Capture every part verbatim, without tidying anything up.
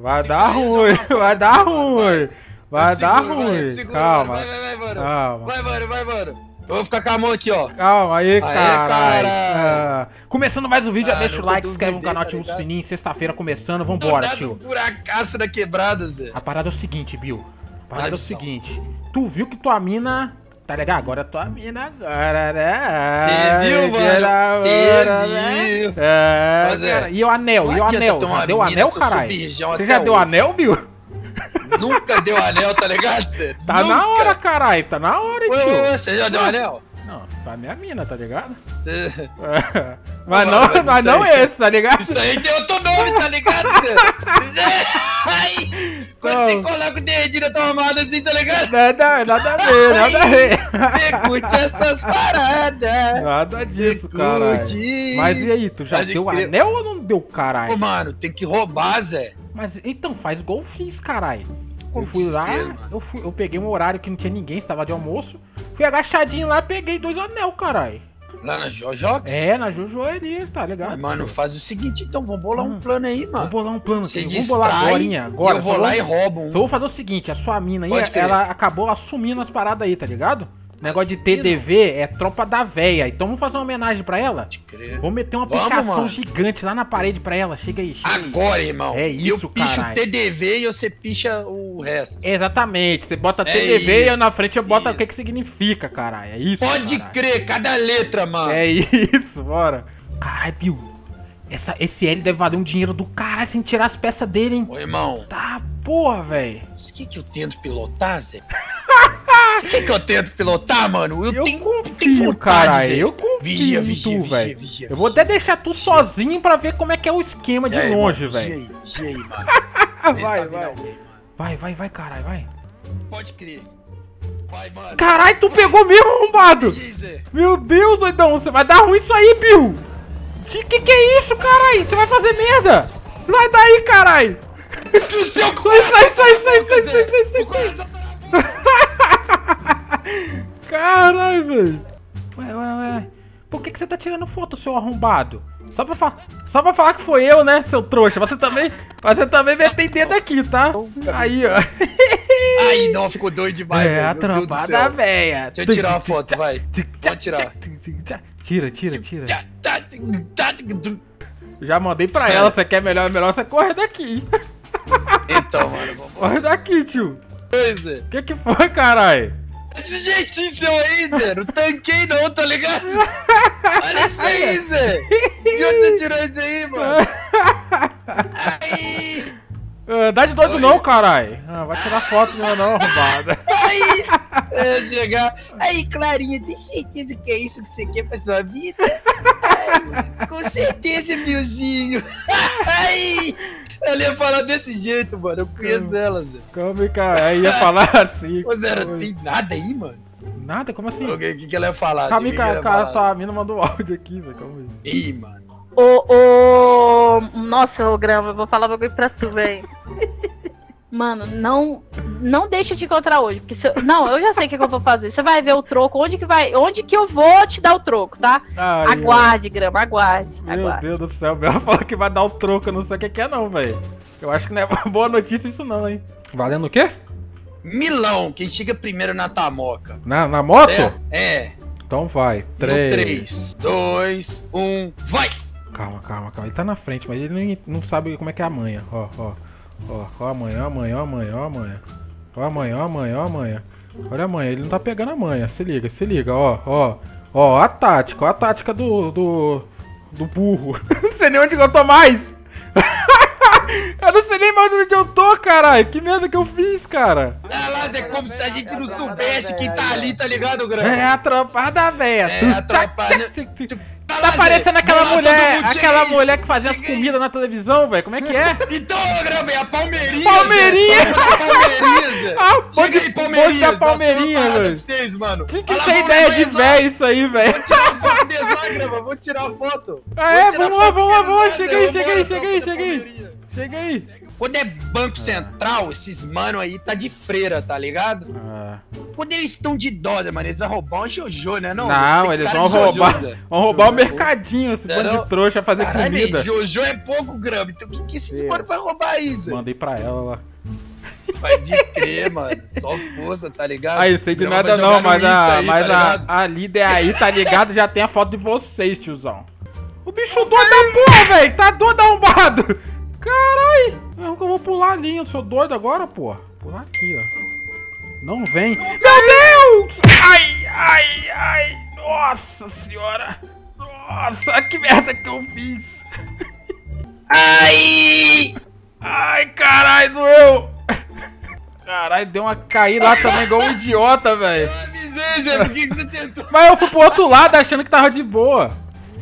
Vai dar ruim, vai dar ruim. Vai dar ruim. Calma. Vai, vai, vai, mano. Vai, mano, vai, mano. Eu vou ficar com a mão aqui, ó. Calma aí, caralho. Ah, começando mais um vídeo, já ah, deixa o like, se inscreve no canal, ativa o sininho. Sexta-feira começando, vambora, tio. Buracaço da quebrada, Zé. A parada é o seguinte, Bill. A parada Ai, é o seguinte. Tu viu que tua mina... Tá legal? Agora tua mina agora, né? Você viu, mano? Você viu. É, cara. E o anel, e o anel? Já deu anel, caralho? Você já deu anel, Bill? Nunca deu anel, tá ligado? Cê? Tá Nunca. na hora, caralho, tá na hora, hein, tio? Você já deu anel? Não, tá minha mina, tá ligado? Cê... É. Mas ô, não, mano, mas não aí, esse, tá ligado? Isso aí tem outro nome, tá ligado? Ai, quando não. você coloca o dedinho na tomada assim, tá ligado? Nada, nada a ver, nada a ver. Você curte essas paradas. Nada disso, cara. Mas e aí, tu já Pode deu crer. anel ou não deu, caralho? Ô, mano, tem que roubar, Zé. Mas então, faz igual eu fiz, caralho. Eu fui lá, eu, fui, eu peguei um horário que não tinha ninguém, estava de almoço. Fui agachadinho lá, peguei dois anel, caralho. Lá na Jojo? É, na Jojo ali, tá legal. Mas, mano, faz o seguinte então, vamos bolar ah, um plano aí, mano. Vamos bolar um plano, Cê vamos bolar agora, agora. Eu vou lá e roubo um. Então, eu vou fazer o seguinte, a sua mina aí, ela acabou assumindo as paradas aí, tá ligado? O negócio de T D V é tropa da véia. Então vamos fazer uma homenagem pra ela? Pode crer. Vou meter uma vamos, pichação mano. gigante lá na parede pra ela. Chega aí, chega Agora, aí. irmão. É isso, cara. Eu picho o T D V e você picha o resto. Exatamente. Você bota é T D V isso, e eu na frente eu boto isso. o que que significa, caralho. É isso, Pode caralho. crer, cada letra, mano. É isso, bora. Caralho, Bill. Essa, esse L deve valer um dinheiro do caralho sem tirar as peças dele, hein. Ô, irmão. Tá, porra, velho. O que que eu tento pilotar, Zé? O que que eu tento pilotar, mano? Eu, eu tenho, confio, cara. Eu confio vigia, vigia, em tu, velho. Eu vou até deixar tu vigia. sozinho pra ver como é que é o esquema vigia de aí, longe, velho. Vai, vai. Vai, vai, vai, caralho, vai. Pode crer. Vai, mano. Caralho, tu vai. pegou mesmo, arrombado. Meu Deus, doidão. Você vai dar ruim isso aí, Bill. Que que é isso, caralho? Você vai fazer merda. Sai daí, caralho. Sai, sai, sai, sai, sai, sai, sai, sai, sai. Caralho, velho. Ué, ué, ué. Por que que você tá tirando foto, seu arrombado? Só pra, fa só pra falar que foi eu, né, seu trouxa? Você também, você também meteu dedo aqui, tá? Aí, ó. Aí, não, ficou doido demais, velho. É, a trompada véia. Deixa eu tirar uma foto, vai. Pode tirar. Tira, tira, tira. Já mandei pra ela, você quer melhor, melhor você corre daqui. Então, mano. Corre daqui, tio. O que que foi, caralho? Esse jeitinho seu aí, Zé, não tanquei não, tá ligado? Olha isso aí, Zé! De onde você tirou isso aí, mano? Ai. Uh, dá de doido Oi. não, caralho! Ah, vai tirar foto minha não, arrombada! Aí! Eu chegar... Aí, Clarinha, tem certeza que é isso que você quer pra sua vida? Ai, com certeza, Billzinho! Ai! Ela ia falar desse jeito, mano. Eu conheço ela, Zé. Calma, cara. Ela ia falar assim. Ô, Zé, não tem nada aí, mano? Nada? Como assim? O que que ela ia falar? Calma aí, cara. cara tá, a mina mandou um áudio aqui, velho. Calma aí. Ih, mano. Ô, ô... Nossa, ô, Grama. Eu vou falar um bagulho pra tu, velho. Mano, não... Não deixa de encontrar hoje. Porque se eu... Não, eu já sei o que, que eu vou fazer. Você vai ver o troco. Onde que vai... Onde que eu vou te dar o troco, tá? Ai, aguarde, eu... Grama. Aguarde. Meu aguarde. Deus do céu. Ela falou que vai dar o troco. Eu não sei o que, que é não, velho. Eu acho que não é uma boa notícia isso não, hein. Valendo o quê? Milão. Quem chega primeiro na tamoca. Na, na moto? É. é. Então vai. três, dois, um... Vai! Calma, calma, calma. Ele tá na frente, mas ele não, não sabe como é que é a manha. Ó, ó. Ó, ó a manha, ó a manha, ó a manha, ó a manha. Ó a manha, ó a manha, ó a manha. Olha a manha, ele não tá pegando a manha. Se liga, se liga, ó, ó. Ó, a tática, ó a tática do... do, do burro. Não sei nem onde eu tô mais. Eu não sei nem mais onde eu tô, caralho. Que merda que eu fiz, cara. É lá, é como se a gente não soubesse quem tá ali, tá ligado, Grande? É a tropada, véia. É a tropada... Tá parecendo aquela não, mulher, aquela aí. mulher que fazia Cheguei. as comidas na televisão, velho. Como é que é? Então, Grama, é a Palmeirinha. Palmeirinha! Palmeirinha! Ah, pode ir, Palmeirinha! Palmeirinha, velho. Mano. Que que isso é ideia de véio isso aí, velho? Vou tirar foto desse, Grama, vou tirar foto. É, vamos lá, vamos lá, vamos lá. Chega aí, chega aí, chega aí, chega aí. Chega aí. Quando é Banco Central, esses mano aí tá de freira, tá ligado? Ah. Quando eles estão de dose, mano, eles vão roubar um Jojo, né? Não, não eles vão roubar, Jojo, né? vão roubar o mercadinho, esse bando de trouxa, fazer Caralho, comida. Véio, Jojo é pouco grama, então o que, que esses mano vai roubar aí, Zé? Mandei pra ela lá. Vai de crer, mano. Só força, tá ligado? Aí, sei de Grama nada não, mas, a, aí, mas tá a, a líder aí, tá ligado? Já tem a foto de vocês, tiozão. O bicho doido da porra, velho. Tá doido arrombado. Caralho. Eu vou pular a linha. Eu sou doido agora, porra. Pular aqui, ó. Não vem. Meu Deus! Ai, ai, ai. Nossa senhora. Nossa, que merda que eu fiz. Ai! Ai, caralho, doeu. Caralho, deu uma caída lá também, igual um idiota, velho. Mas eu fui pro outro lado achando que tava de boa.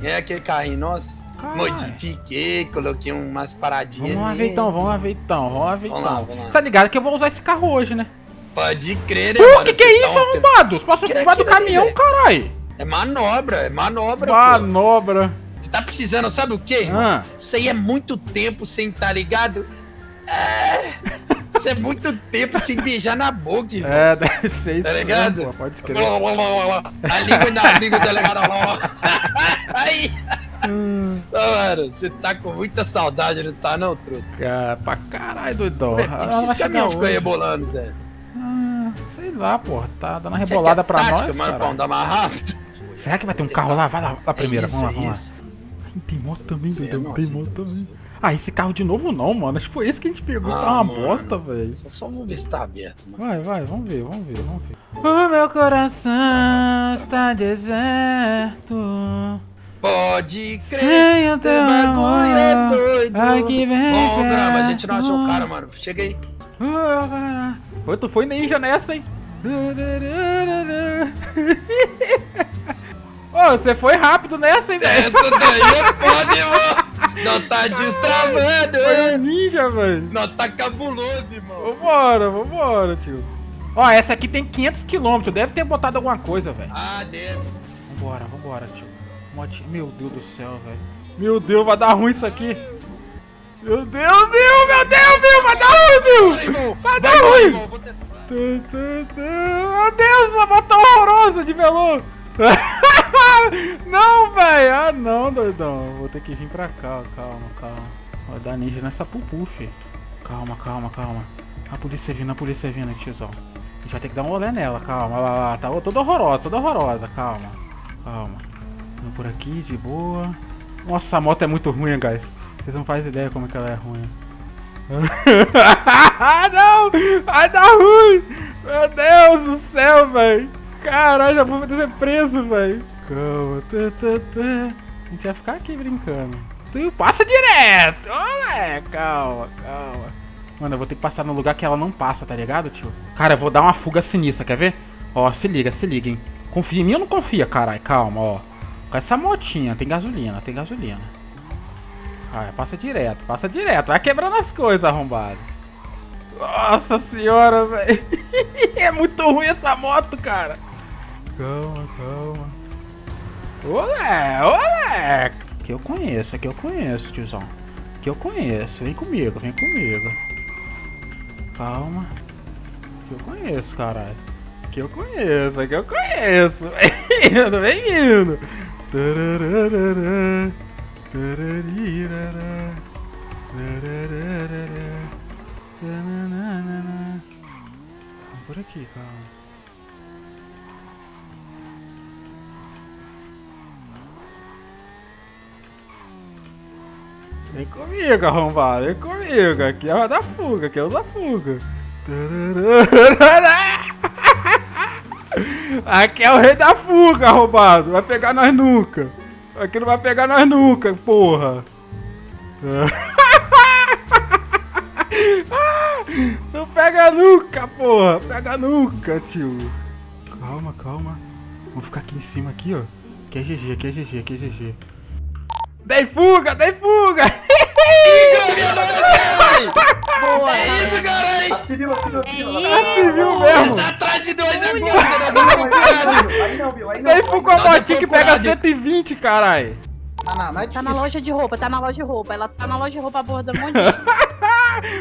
É aquele carrinho, nossa. Caralho. Modifiquei, coloquei umas paradinhas. Vamos lá, Veitão, vamos lá, Veitão, vamos lá, Veitão. Tá ligado que eu vou usar esse carro hoje, né? Pode crer, né? O que que é isso, arrombado? Você passou por baixo do caminhão, caralho. É manobra, é manobra. Manobra. Pô. Você tá precisando, sabe o que? Ah. Isso aí é muito tempo sem, tá ligado? É. Isso é muito tempo sem beijar na boca, velho. É, deve ser isso. Tá ligado? Mesmo, pode crer. A língua na língua dela. Aí. Hum. Não, mano, você tá com muita saudade, não tá, não, truta? Cara, pra caralho, doidão. Por que esses caminhões ficam rebolando, Zé? Ah, sei lá, porra. Tá dando uma rebolada é pra tática, nós, mano, pra andar mais rápido. Será que vai ter um carro lá? Vai lá, lá primeiro. É isso, vamos lá, é vamos lá. Tem moto também, doidão. Tem moto também. Ah, esse carro de novo não, mano. Acho que foi esse que a gente pegou. Ah, tá uma mano. bosta, velho. Só, só vamos ver se tá aberto, mano. Vai, vai, vamos ver, vamos ver, vamos ver. O meu coração está deserto. Pode crer, sem o teu amor é doido. Aqui vem. Bom, Grama, a gente não achou o cara, mano. Chega aí. Oi, tu foi ninja nessa, hein? Ô, você foi rápido nessa, hein, velho? É, tudo aí, pode, mano. Nós tá destravando, velho. Ninja, velho. Nós tá cabuloso, irmão. Vambora, vambora, tio. Ó, essa aqui tem quinhentos quilômetros. Deve ter botado alguma coisa, velho. Ah, deve. Vambora, vambora, tio. Meu Deus do céu, velho. Meu Deus, vai dar ruim isso aqui. Meu Deus, meu, meu Deus, meu. Vai dar ruim, meu. Vai dar ruim. Meu Deus, essa moto horrorosa de veludo. Não, velho. Ah, não, doidão. Vou ter que vir pra cá. Calma, calma. Vai dar ninja nessa pupu, filho. Calma, calma, calma. A polícia vindo, a polícia vindo, tiozão. A gente vai ter que dar um olé nela. Calma, lá, lá. Tá toda horrorosa, toda horrorosa. Calma, calma. Vamos por aqui, de boa. Nossa, a moto é muito ruim, guys. Vocês não fazem ideia como é que ela é ruim. Ah, não! Vai dar ruim! Meu Deus do céu, velho. Caralho, já vou ser preso, velho. Calma. Tê, tê, tê. A gente vai ficar aqui brincando. Tu passa direto. Olha, calma, calma. Mano, eu vou ter que passar no lugar que ela não passa, tá ligado, tio? Cara, eu vou dar uma fuga sinistra, quer ver? Ó, se liga, se liga, hein. Confia em mim ou não confia, caralho? Calma, ó. Com essa motinha, tem gasolina, tem gasolina. Ah, passa direto, passa direto. Vai quebrando as coisas, arrombado. Nossa senhora, velho. É muito ruim essa moto, cara. Calma, calma. Olé, olé. Aqui eu conheço, aqui eu conheço, tiozão. Aqui eu conheço, vem comigo, vem comigo. Calma. Aqui eu conheço, caralho. Aqui eu conheço, aqui eu conheço. Vem vindo, vem vindo. Vamos por aqui, calma. Vem comigo, arrombado, vem comigo. Aqui é o da fuga, aqui é o da fuga. Aqui é o rei da fuga, arrombado. Vai pegar nós nunca. Aqui não vai pegar nós nunca, porra. Não pega nunca, porra. Pega nunca, tio. Calma, calma. Vamos ficar aqui em cima, aqui, ó. Aqui é G G, aqui é G G, aqui é G G. Dei fuga, dei fuga! Boa, é isso, caralho! Assimilou, assimilou, assimilou. Assimilou mesmo! Tá atrás de dois agora, né? Aí não, viu? Aí não. Dei fuga a motinha que pega cento e vinte, caralho. Tá na loja de roupa, tá na loja de roupa. Ela tá na loja de roupa a borda um monte.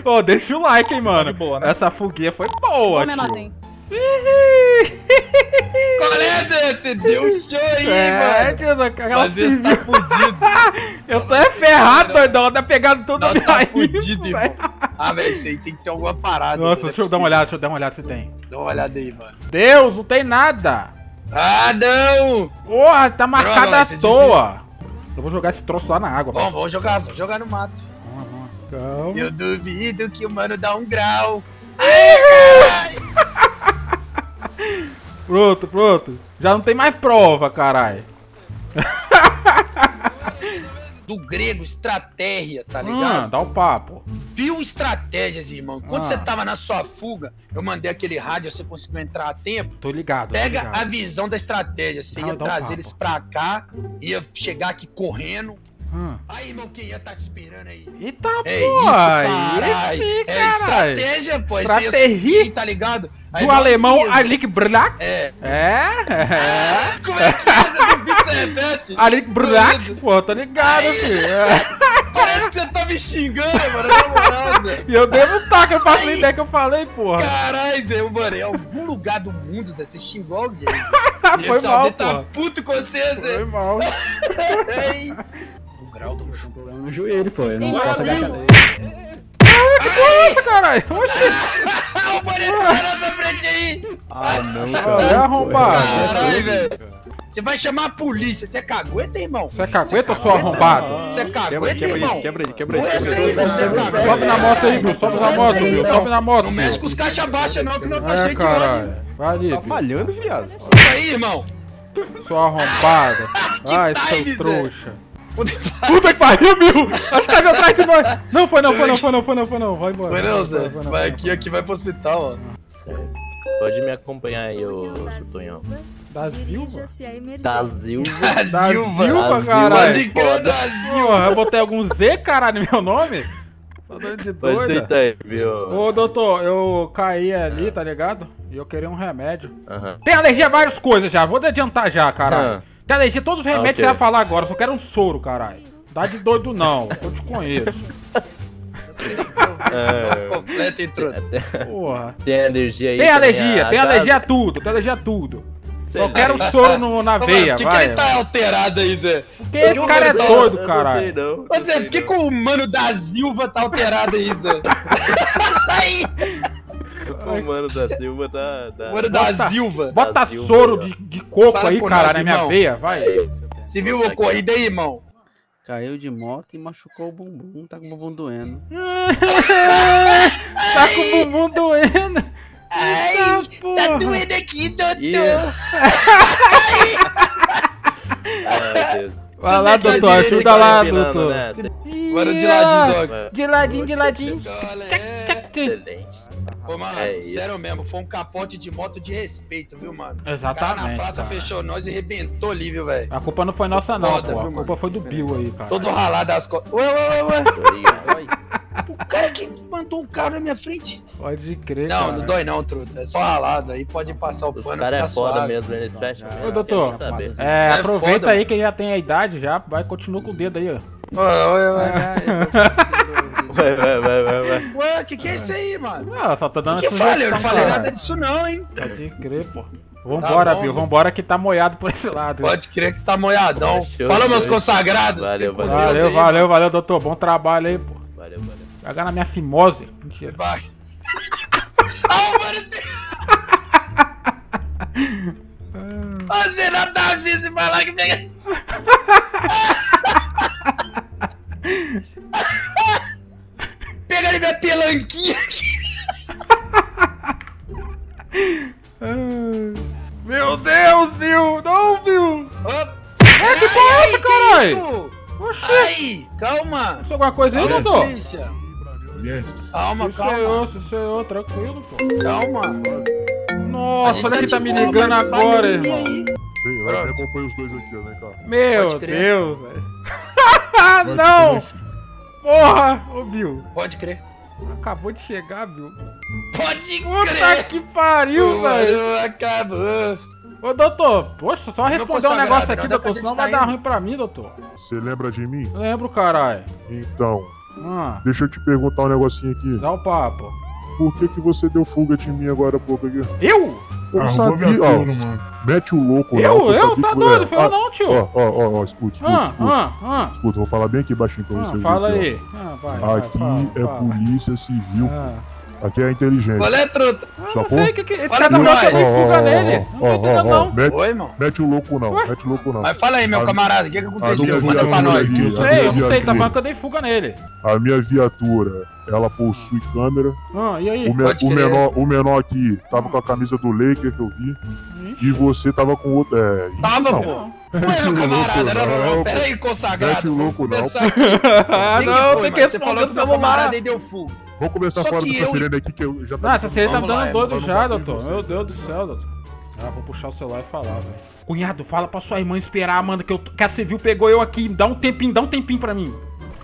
Ó, oh, deixa o like, hein, mano. Boa, né? Essa fuguinha foi boa, tio. Qual é, Zé? Você deu um show aí, é, mano. Tio, aquela civil. Tá fudido. Eu tô é ferrado, doidão. Ela tá pegando toda a minha tá fudido, irmão. Ah, velho, isso aí tem que ter alguma parada. Nossa, deixa eu dar uma olhada, deixa eu dar uma olhada se tem. Dá uma olhada aí, mano. Deus, não tem nada. Ah, não. Porra, tá marcada à toa. Eu vou jogar esse troço lá na água. Vamos, vamos jogar, vamos jogar no mato. Vamos, vamos. Calma. Eu duvido que o mano dá um grau. Ai, pronto, pronto. Já não tem mais prova, caralho. Do grego, estratégia, tá ligado? Hum, dá um papo. Viu estratégias, irmão. Quando ah. você tava na sua fuga, eu mandei aquele rádio, você conseguiu entrar a tempo. Tô ligado. Pega tô ligado. a visão da estratégia. Você ah, ia trazer um eles pra cá, ia chegar aqui correndo. Hum. Aí, irmão, quem ia tá te esperando aí? Eita, é porra! Isso, esse, é estratégia, pô. Estratégia, assim, tá ligado? Aí, do alemão Alick Brack? É. É? É? Como é que é? Do Beats repete? Alick Brack? Pô, tá ligado, aí, filho. Parece que você tá me xingando, mano, namorada. E eu devo estar, que eu faço aí, ideia que eu falei, porra. Caralho, Zé, mano, em algum lugar do mundo, Zé, você xingou alguém. Foi mal, pô. Tá puto com você, Zé. Foi mal. Grau do no joelho, pô. Eu não posso agachar dele. Ah, que coisa, caralho! Oxi! O boleto parou pra frente aí! Ah, não, cara. Vai arrombar. Caralho, velho. Você vai chamar a polícia. Você é cagueta, irmão? Você é cagueta ou só arrombado? Você é cagueta, irmão? Quebra ele, quebra ele, quebra ele. Sobe na moto aí, Bruno. Sobe na moto, Bruno. Sobe na moto. Não mexe com os caixa baixa, não, que não tá cheio de ordem. Vai ali, Bruno. Tá falhando, viado. Isso aí, irmão. Só arrombado. Ai, seu trouxa. Puta que pariu, meu! Acho que tá atrás de nós! Não, foi não, foi não, foi não, foi não, foi não, vai embora. Foi não, Zé. Vai aqui, aqui vai pro hospital, ó. Pode me acompanhar aí, ô Tonhão. Da Silva? Da Silva? Da Silva, caralho! Porra, eu botei algum Z, caralho, no meu nome? Tô doido de doida. Pode deitar aí, viu? Ô, doutor, eu caí ali, tá ligado? E eu queria um remédio. Tem alergia a várias coisas já, vou adiantar já, caralho. Tem alergia, todos os remédios okay. Você vai falar agora, só quero um soro, caralho. Dá de doido não, eu te conheço. É, completa introdução. Porra. Tem alergia aí. Tem alergia, tem alergia a tudo, tem alergia a tudo. Sei só lá. Quero um soro no, na veia, mano, que vai. Por que ele tá alterado aí, Zé? Porque esse cara é doido, caralho. Ô Zé, por que que o mano da Silva tá alterado aí, Zé? Aí! O mano da Silva tá... tá... Mano da bota, Silva. Bota da soro Silva, de, de coco aí, cara, na minha veia, vai. Você viu a corrida aí, irmão? Caiu de moto e machucou o bumbum, tá com o bumbum doendo. Tá com o bumbum doendo. Ai, então, tá doendo aqui, doutor. Yeah. Ai, Deus. Vai lá, doutor, ajuda lá, doutor. Bora de ladinho, dog. De ladinho, de ladinho. Excelente. Ô, mano, é sério mesmo, foi um capote de moto de respeito, viu, mano? Exatamente. O cara na praça cara. fechou nós e arrebentou ali, viu, velho? A culpa não foi nossa, não, foda, pô. Viu, a culpa mano? foi do Bill aí, cara. Todo ralado as costas. Ué, ué, ué, ué. O cara que mandou um carro na minha frente. Pode crer, Não, cara. não dói não, truta. É só ralado aí, pode passar o pano. Os caras é foda suave. mesmo, eles fecham. Ô, doutor, é, aproveita é foda, aí que já tem a idade já, vai, continua com o dedo aí, ó. Ué, ué, ué. Vai, vai, vai, vai, vai. Ué, que que é isso aí, mano? Não, só tô dando que que sugestão, eu falei? Eu não falei nada disso não, hein? Pode crer, pô. Vambora, tá Bill, vambora que tá moiado por esse lado. Pode crer que tá moiadão. Poxa, Fala, meus consagrados. Valeu, valeu, valeu, valeu, valeu, doutor. Bom trabalho aí, pô. Valeu, valeu. Pagar na minha fimose. Mentira. Vai. Ô, você não tá visto e falar que pega... Pega minha pelanquinha aqui. Meu Deus, Bill! Não, Bill! É que passa, caralho! Oxi! Calma! Isso é alguma coisa aí, doutor? Yes. Calma, calma. Isso é eu, isso é eu, tranquilo, pô. Calma. Nossa, olha quem tá me ligando agora, irmão. Sim, eu acompanho os dois aqui, né, cara? Meu Deus, velho. Ah, não! Porra! Ô, Bill. Pode crer. Acabou de chegar, Bill. Pode Puta crer! Puta que pariu, velho! Acabou! Ô, doutor, poxa, só responder um negócio aqui, doutor, senão vai dar ruim pra mim, doutor. Você lembra de mim? Lembro, caralho. Então, Ah. Deixa eu te perguntar um negocinho aqui. Dá um papo. Por que que você deu fuga de mim agora há pouco aqui? Eu? Eu ah, sabia, eu ó, mano. Mete o louco, eu, não, eu, eu, tá que... doido, é. Foi eu não, tio. Ó, ó, ó, ó, escuta, escuta, ah, escuta. Ah, ah. Escuta, vou falar bem aqui baixinho pra ah, você. Fala aqui, aí. Ah, vai, aqui vai, fala, é fala. Polícia Civil, ah. Aqui é inteligente. Qual é, truta? Eu não sei o que que... Esse cara tá falando que ele fuga nele. Não tô entendendo, não. Oi, irmão. Mete o louco, não. Mete o louco, não. Mas fala aí, meu camarada, o que que aconteceu? Manda pra nós. Não sei, eu não sei. Tá falando que eu dei fuga nele. A minha viatura... Ela possui câmera. Ah, e aí? O, me o, menor, o menor aqui tava com a camisa do Laker que eu vi. Ixi. E você tava com outro. É... Tava, não. Pô. Mete o louco, não. Pera aí, consagrado. Mete o louco, não. Ah, não, tem que responder o celular. Vou começar fora dessa sirene aqui que eu já tava. Ah, essa sirene tá me dando doido já, doutor. Meu Deus do céu, doutor. Ah, vou puxar o celular e falar, velho. Cunhado, fala pra sua irmã esperar, Amanda, que, eu, que a Civil pegou eu aqui. Dá um tempinho, dá um tempinho pra mim.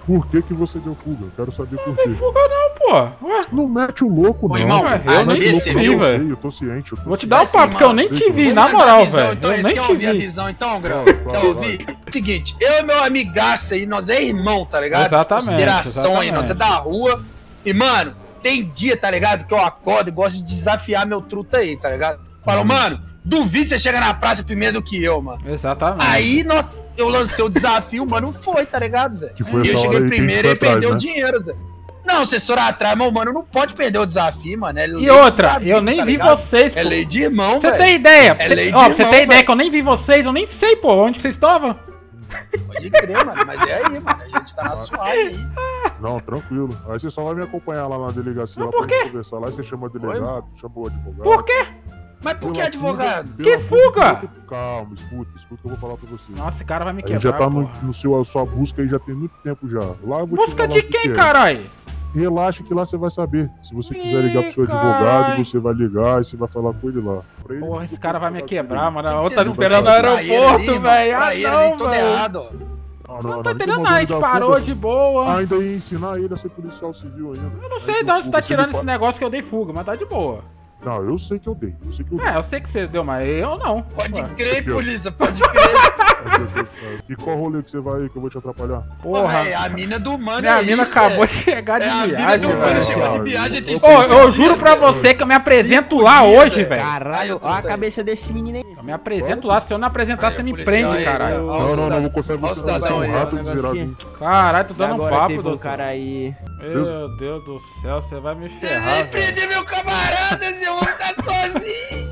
Por que que você deu fuga? Eu quero saber por quê. Não dei fuga não, pô. Ué? Não mete o louco, não. Ô, irmão, ué, eu nem te vi, velho. Eu tô ciente. Eu tô vou ciente. Te dar o um papo, porque eu nem te vi, na moral, velho. Então, eu nem te vi. A visão, então, Grau? Quer ouvir? Seguinte, eu e meu amigaço aí, nós é irmão, tá ligado? Exatamente. Consideração aí, nós é da rua. E, mano, tem dia, tá ligado? Que eu acordo e gosto de desafiar meu truta aí, tá ligado? Falo, mano, duvido que você chega na praça primeiro do que eu, mano. Exatamente. Aí nós... Eu lancei o desafio, mano, foi, tá ligado, Zé? Que foi e eu cheguei primeiro e perdeu o né? dinheiro, Zé. Não, assessor atrás, meu mano, não pode perder o desafio, mano. É e outra, desafio, eu nem tá vi ligado? Vocês, pô. É lei de irmão, velho. Você tem ideia? É lei de ó, irmão, você tem véio. Ideia que eu nem vi vocês, eu nem sei, pô, onde que vocês estavam? Pode crer, mano, mas é aí, mano, a gente tá na suave aí. Não, tranquilo. Aí você só vai me acompanhar lá na delegacia. Mas lá por quê? Conversar lá e você chama o delegado, Oi, chama o advogado. Por quê? Mas por que advogado? Que fuga? fuga? Calma, escuta, escuta que eu vou falar pra você. Nossa, esse cara vai me quebrar, já tá no, no seu sua busca aí já tem muito tempo já. Lá eu vou busca te de quem, que é. Caralho? Relaxa que lá você vai saber. Se você Ih, quiser ligar pro seu advogado, carai. Você vai ligar e você vai falar com ele lá. Pra ele, porra, esse cara vai me quebrar, mano. Eu tava esperando no aeroporto, velho. Ah, não, tudo errado. Não, não, não tá entendendo nada, a gente parou de boa. Ainda ia ensinar ele a ser policial civil ainda. Eu não sei de onde você tá tirando esse negócio que eu dei fuga, mas tá de boa. Não, eu sei que eu dei, eu sei que eu dei. É, eu sei que você deu, mas eu não. Pode Ué. Crer, polícia, pode crer. E qual rolê que você vai aí que eu vou te atrapalhar? Porra, é, a mina do mano minha é isso, mina acabou é. De chegar de é, viagem, velho. Ô, eu, eu juro pra você que eu me apresento eu lá podia, hoje, velho. Caralho, olha a cabeça desse menino aí. Eu me apresento lá, se eu não apresentar, aí, você me prende, aí, caralho. Não, não, não, vou conseguir você não, você é um rato desirado. Caralho, tô dando um papo, doutor. Meu Deus do céu, você vai me ferrar, velho. Você vai prender meu camarada, Zé. Eu vou ficar sozinho.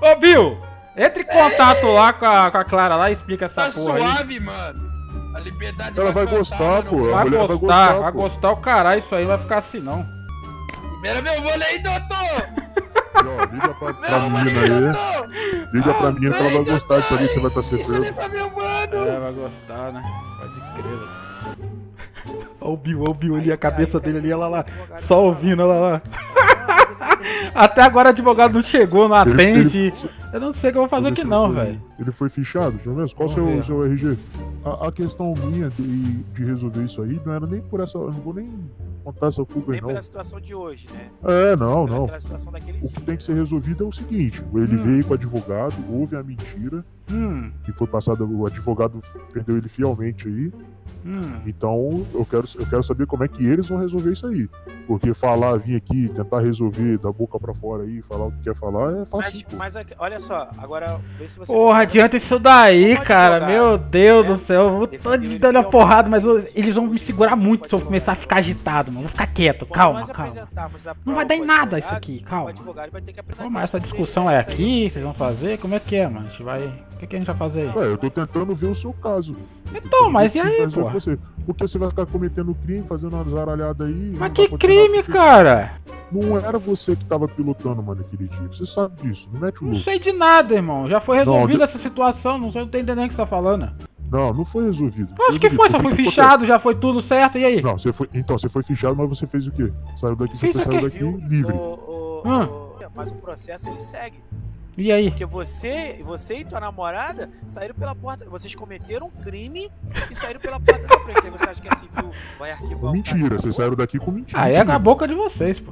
Ô, Bill, entre em contato é. Lá com a, com a Clara lá e explica essa tá porra suave, aí. Mano. A liberdade ela vai, vai gostar, pô. Vai, vai gostar, gostar, vai pô. Gostar o caralho. Isso aí vai ficar assim, não. Libera meu vôlei aí, doutor. Liga pra, pra não, menina aí. Liga ah, pra menina que ela vai doutor, gostar disso aí. Você vai estar surpreso. É, vai gostar, né? Pode crer, velho. Olha o Bill, olha o Bill ali, a cabeça dele ali, ela lá, só ouvindo, ela lá. Até agora o advogado não chegou, não atende. Ele, ele, eu não sei o que eu vou fazer aqui não, velho. Ele foi fichado, já mesmo? Qual o seu R G? A, a questão minha de, de resolver isso aí não era nem por essa... Eu não vou nem contar essa fuga, nem não. Nem pela situação de hoje, né? É, não, não. O que tem que ser resolvido é o seguinte. Ele hum. veio com o advogado, houve a mentira hum. que foi passada, o advogado perdeu ele fielmente aí. Hum. Então eu quero, eu quero saber como é que eles vão resolver isso aí. Porque falar, vir aqui, tentar resolver da boca pra fora aí, falar o que quer falar é fácil. Mas, mas olha só, agora vê se você. Porra, adianta isso daí, cara. Jogar, meu Deus né? do céu. Eu tô dando a porrada, mas eu, eles vão me segurar muito se eu começar a ficar agitado, mano. Vou ficar quieto, bom, calma, calma. Não vai dar em nada isso aqui, calma. Como essa discussão é aqui, vocês vão fazer? Como é que é, mano? A gente vai. O que, que a gente vai fazer aí? Ué, eu tô tentando ver o seu caso. Então, mas e aí, pô? Você, porque você vai ficar cometendo crime, fazendo umas zaralhadas aí. Mas que crime, cara? Não era você que tava pilotando, mano, aquele dia. Você sabe disso, não mete o louco. Não sei de nada, irmão. Já foi resolvida não, essa de... situação, não sei, não tô entendendo o que você tá falando. Não, não foi resolvido. Eu acho que foi, só fui fichado, já foi tudo certo, e aí? Não, você foi. Então, você foi fichado, mas você fez o quê? Saiu daqui, você saiu daqui livre. O, o, ah. o... Mas o processo ele segue. E aí? Porque você, você e tua namorada saíram pela porta. Vocês cometeram um crime e saíram pela porta da frente. Aí você acha que a civil vai arquivar. Mentira, vocês saíram daqui com mentira. Aí é na boca de vocês, pô.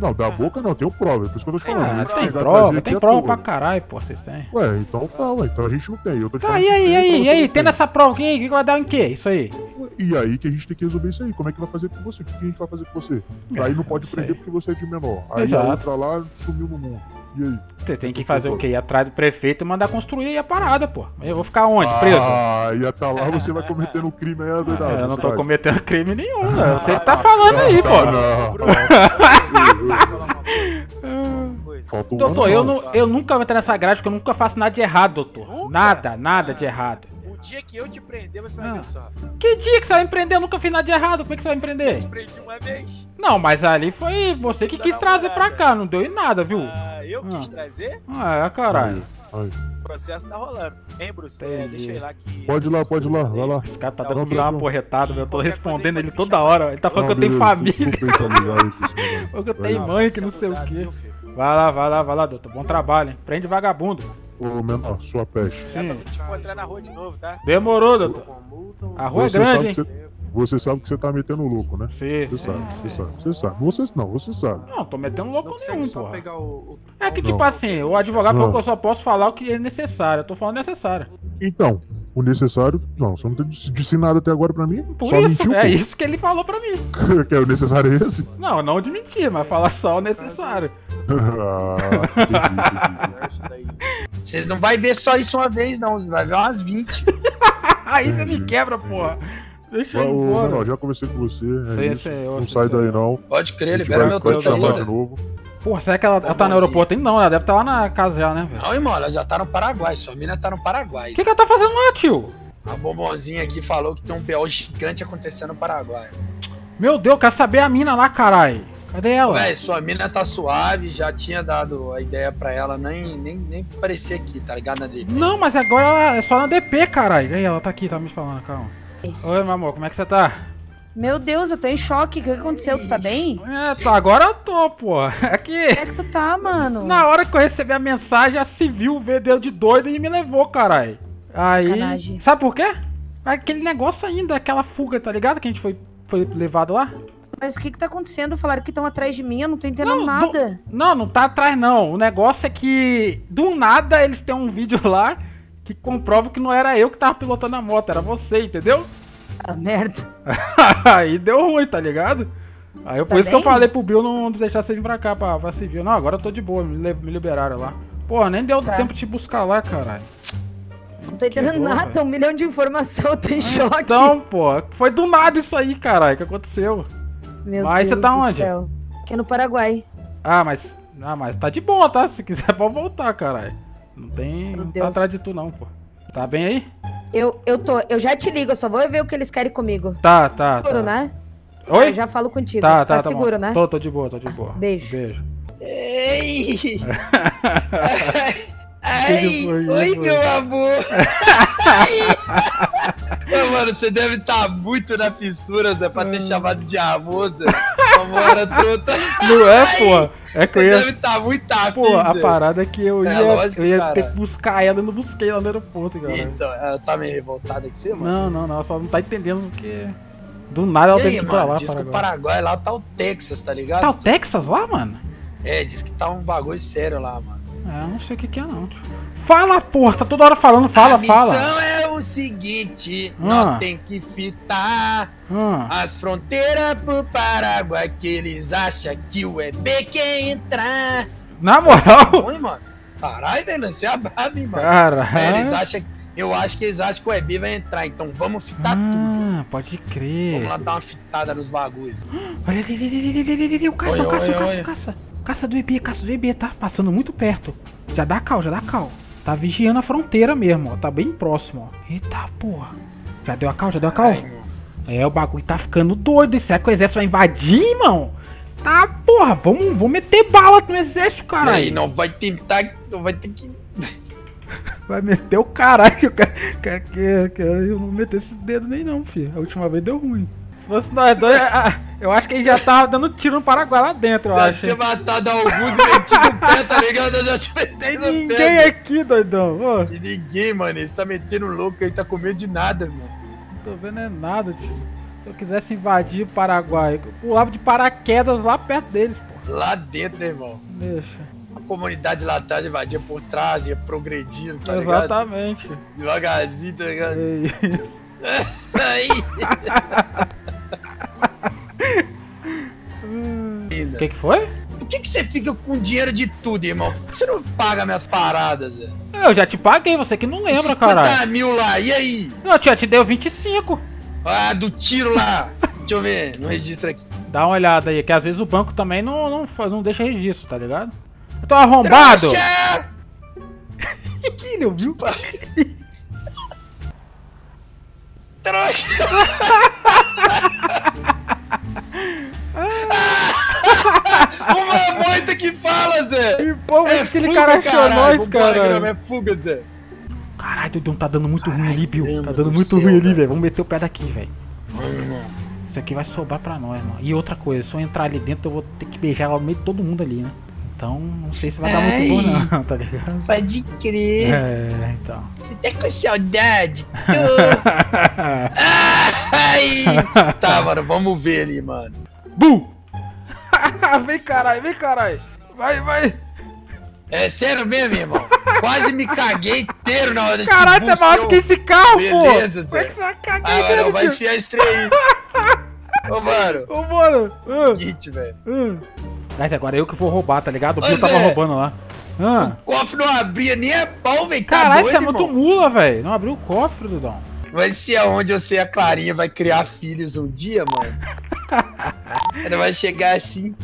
Não, da boca não, tenho prova, é por isso que eu tô te falando. Ah, tem prova, tem prova pra caralho, pô, vocês têm. Ué, então tá, ué, então a gente não tem, eu tô te falando. Tá, e aí, e aí, e aí, tendo essa prova, quem vai dar em quê? Isso aí? E aí que a gente tem que resolver isso aí, como é que vai fazer com você? O que a gente vai fazer com você? Aí não pode prender porque você é de menor. Aí a outra lá sumiu no mundo. E aí? Você tem que fazer o quê? Ir atrás do prefeito e mandar construir a parada, pô. Eu vou ficar onde? Preso? Ah, ia tá lá, você vai cometendo um crime aí, é verdade. Eu não tô cometendo crime nenhum, né? Você que tá falando aí, pô. Doutor, eu, não, eu nunca vou entrar nessa grade porque eu nunca faço nada de errado, doutor. Nunca? Nada, nada de errado. O dia que eu te prender, você vai ah. ver só. Que dia que você vai me prender? Eu nunca fiz nada de errado. Como é que você vai me prender? Eu te prendi uma vez. Não, mas ali foi você que quis trazer pra cá. Não deu em nada, viu? Ah, eu ah. quis trazer? Ah, caralho. Ai. O processo tá rolando, hein, Bruce? É, deixa eu ir lá que... Pode ir lá, pode ir lá, vai lá. Esse cara tá dando tá uma porretada, meu. Eu tô respondendo ele toda hora. Ele tá falando não, que eu tenho família. Ou que eu tenho mãe, que não sei o quê. Vai lá, vai lá, vai lá, doutor. Bom trabalho, hein? Prende vagabundo. Ô, menor, sua peste. Sim. Eu te encontrar na rua de novo, tá? Demorou, doutor. A rua é grande, hein? Você sabe que você tá metendo louco, né? Sim, você sabe, você sabe, você sabe. Vocês não, você sabe. Não, tô metendo louco nenhum, porra. É que tipo assim, o advogado falou que eu só posso falar o que é necessário. Eu tô falando necessário. Então, o necessário, não, você não disse nada até agora pra mim. Por isso, é isso que ele falou pra mim. Que é o necessário é esse? Não, não de mentir, mas falar só o necessário. Vocês não vai ver só isso uma vez, não. Vocês vão ver umas vinte. Aí você me quebra, porra. Deixa eu ir embora. Não, já conversei com você, é sim, senhor, não sim, sai senhor. Daí não. Pode crer, libera meu tempo. Porra, será que ela, ela tá no aeroporto ainda? Não, ela deve estar tá lá na casa já, né, velho? Não, irmão, ela já tá no Paraguai, sua mina tá no Paraguai. O que, que ela tá fazendo lá, tio? A bombonzinha aqui falou que tem um P O gigante acontecendo no Paraguai. Meu Deus, quero saber a mina lá, caralho. Cadê ela? Véi, sua mina tá suave, já tinha dado a ideia pra ela nem, nem, nem parecer aqui, tá ligado? Na D P. Não, mas agora ela é só na D P, caralho. Aí ela tá aqui, tá me falando, calma. Oi, meu amor, como é que você tá? Meu Deus, eu tô em choque. O que aconteceu? Tu tá bem? É, tá, agora eu tô, pô. Aqui. Como é que tu tá, mano? Na hora que eu recebi a mensagem, a civil veio deu de doido e me levou, caralho. Aí. Caragem. Sabe por quê? Aquele negócio ainda, aquela fuga, tá ligado? Que a gente foi, foi levado lá. Mas o que que tá acontecendo? Falaram que estão atrás de mim, eu não tô entendendo não, nada. Do... Não, não tá atrás, não. O negócio é que, do nada, eles têm um vídeo lá. Que comprova que não era eu que tava pilotando a moto, era você, entendeu? Ah, merda. Aí deu ruim, tá ligado? Aí eu, tá por isso bem? Que eu falei pro Bill não deixar você vir pra cá, pra, pra civil. Não, agora eu tô de boa, me, me liberaram lá. Pô, nem deu tá. tempo de te buscar lá, caralho. Não tô entendendo nada, véio. Um milhão de informação, tem ah, choque. Então, pô, foi do nada isso aí, caralho, que aconteceu. Meu mas Deus você tá onde? Céu. Aqui no Paraguai. Ah, mas. Ah, mas tá de boa, tá? Se quiser pode voltar, caralho. Não tem. Não tá atrás de tu, não, pô. Tá bem aí? Eu, eu tô. Eu já te ligo, eu só vou ver o que eles querem comigo. Tá, tá. Seguro, tá. né? Oi? Eu já falo contigo. Tá, tá, tá. Tá seguro, bom. né? Tô, tô de boa, tô de boa. Beijo. Beijo. Ei! Ai! Oi, oi, meu amor! Ô, mano, você deve estar tá muito na fissura, Zé, pra ter chamado de amor, Zé. Não é, pô? É que você eu ia... deve estar tá muito afim, pô, a parada é que eu ia, é, lógico, eu ia ter que buscar ela, eu não busquei ela no aeroporto, cara. Então, ela tá meio revoltada aqui, mano? Não, não, não, ela só não tá entendendo porque... Do nada ela e teve aí, que ir pra lá, diz Paraguai. que o Paraguai lá tá o Texas, tá ligado? Tá o Texas lá, mano? É, diz que tá um bagulho sério lá, mano. É, não sei o que que é não, tio. Fala, porra, tá toda hora falando, fala, fala. A missão fala. é o seguinte, ah. nós tem que fitar ah. as fronteiras pro Paraguai, que eles acham que o E B quer entrar. Na moral? Tá bom, hein, mano? Caralho, velho, você é brabo, hein, mano? Caralho. Eles acham, eu acho que eles acham que o E B vai entrar, então vamos fitar ah, tudo. Pode crer. Vamos lá dar uma fitada nos bagulhos. Olha ali, ali, ali, ali, ali, ali, o caça, o caça, o caça, o caça. Caça do E B, caça do E B, tá? Passando muito perto. Já dá cal, já dá cal. Tá vigiando a fronteira mesmo, ó. Tá bem próximo, ó. Eita, porra. Já deu a cal, já deu a cal? É, o bagulho tá ficando doido. Será que o exército vai invadir, irmão? Tá, porra. Vamos, vamos meter bala no exército, caralho. Aí, não vai tentar... Não vai ter que... Vai meter o caralho. Cara, que, que, eu não meter esse dedo nem não, filho. A última vez deu ruim. Se fosse nós dois, eu acho que ele já tava dando tiro no Paraguai lá dentro, eu já acho. Já tinha matado alguns e metido o pé, tá ligado? Eu já tinha metido o pé. Tem ninguém aqui, doidão. Pô. Tem ninguém, mano. Ele tá metendo louco, ele tá com medo de nada, mano. Não tô vendo é nada, tio. Se eu quisesse invadir o Paraguai, eu pulava de paraquedas lá perto deles, pô. lá dentro, né, irmão? Deixa. A comunidade lá atrás invadia por trás, ia progredindo, tá ligado? Exatamente. Devagarzinho, tá ligado? É isso. Aí. O que que foi? Por que que você fica com dinheiro de tudo, irmão? Por que você não paga minhas paradas, velho? Eu já te paguei, você que não lembra, caralho. cinquenta mil lá, e aí? Eu já te dei vinte e cinco. Ah, do tiro lá. Deixa eu ver, não registra aqui. Dá uma olhada aí, que às vezes o banco também não, não, faz, não deixa registro, tá ligado? Eu tô arrombado! Que não viu? Trouxa! Uma moita que fala, Zé! E, pô, é aquele fuga, cara achou nós, cara! É fuga, Zé! Caralho, Dudão, tá dando muito Caralho, ruim ali, Bill! Tá dando muito ruim ali, velho! Vamos meter o pé daqui, velho! Isso aqui vai sobrar pra nós, mano! E outra coisa, se eu entrar ali dentro, eu vou ter que beijar lá no meio de todo mundo ali, né? Então, não sei se vai dar Ai, muito bom não, tá ligado? Pode crer! É, então... Você tá com saudade? Ai! Tá, mano, vamos ver ali, mano. Bum! Vem, caralho, vem, caralho! Vai, vai! É sério mesmo, irmão? Quase me caguei inteiro na hora desse caralho, bus, tá maior do que esse carro, beleza, pô! Beleza, Zé! Que você caguei ah, mano, vai enfiar esse trem aí! Ô, mano! Ô, mano! Uh. Hit, velho! Uh. Mas agora eu que vou roubar, tá ligado? O Bill tava roubando lá. Ah. O cofre não abria nem a pau, velho. Caralho, você é muito mula, velho. Não abriu o cofre, Dudão. Vai ser aonde você e a Clarinha vai criar filhos um dia, mano. Ela vai chegar assim.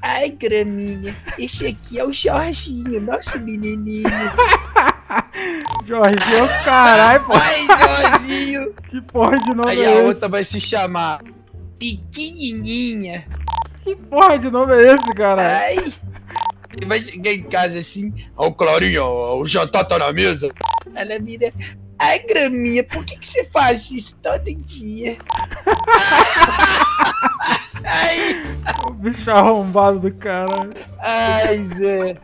Ai, Graminha, esse aqui é o Jorginho, nosso menininho. Jorginho, caralho, pô. Ai, Jorginho. Que porra de nome é esse? Aí a outra vai se chamar Pequenininha. Que porra de nome é esse, cara? Ai! Você vai chegar em casa assim, ó o Clarinho, ó, o jantar tá na mesa. Ela vira, ai Graminha, por que que você faz isso todo dia? Ai! O bicho arrombado do caralho. Ai, Zé.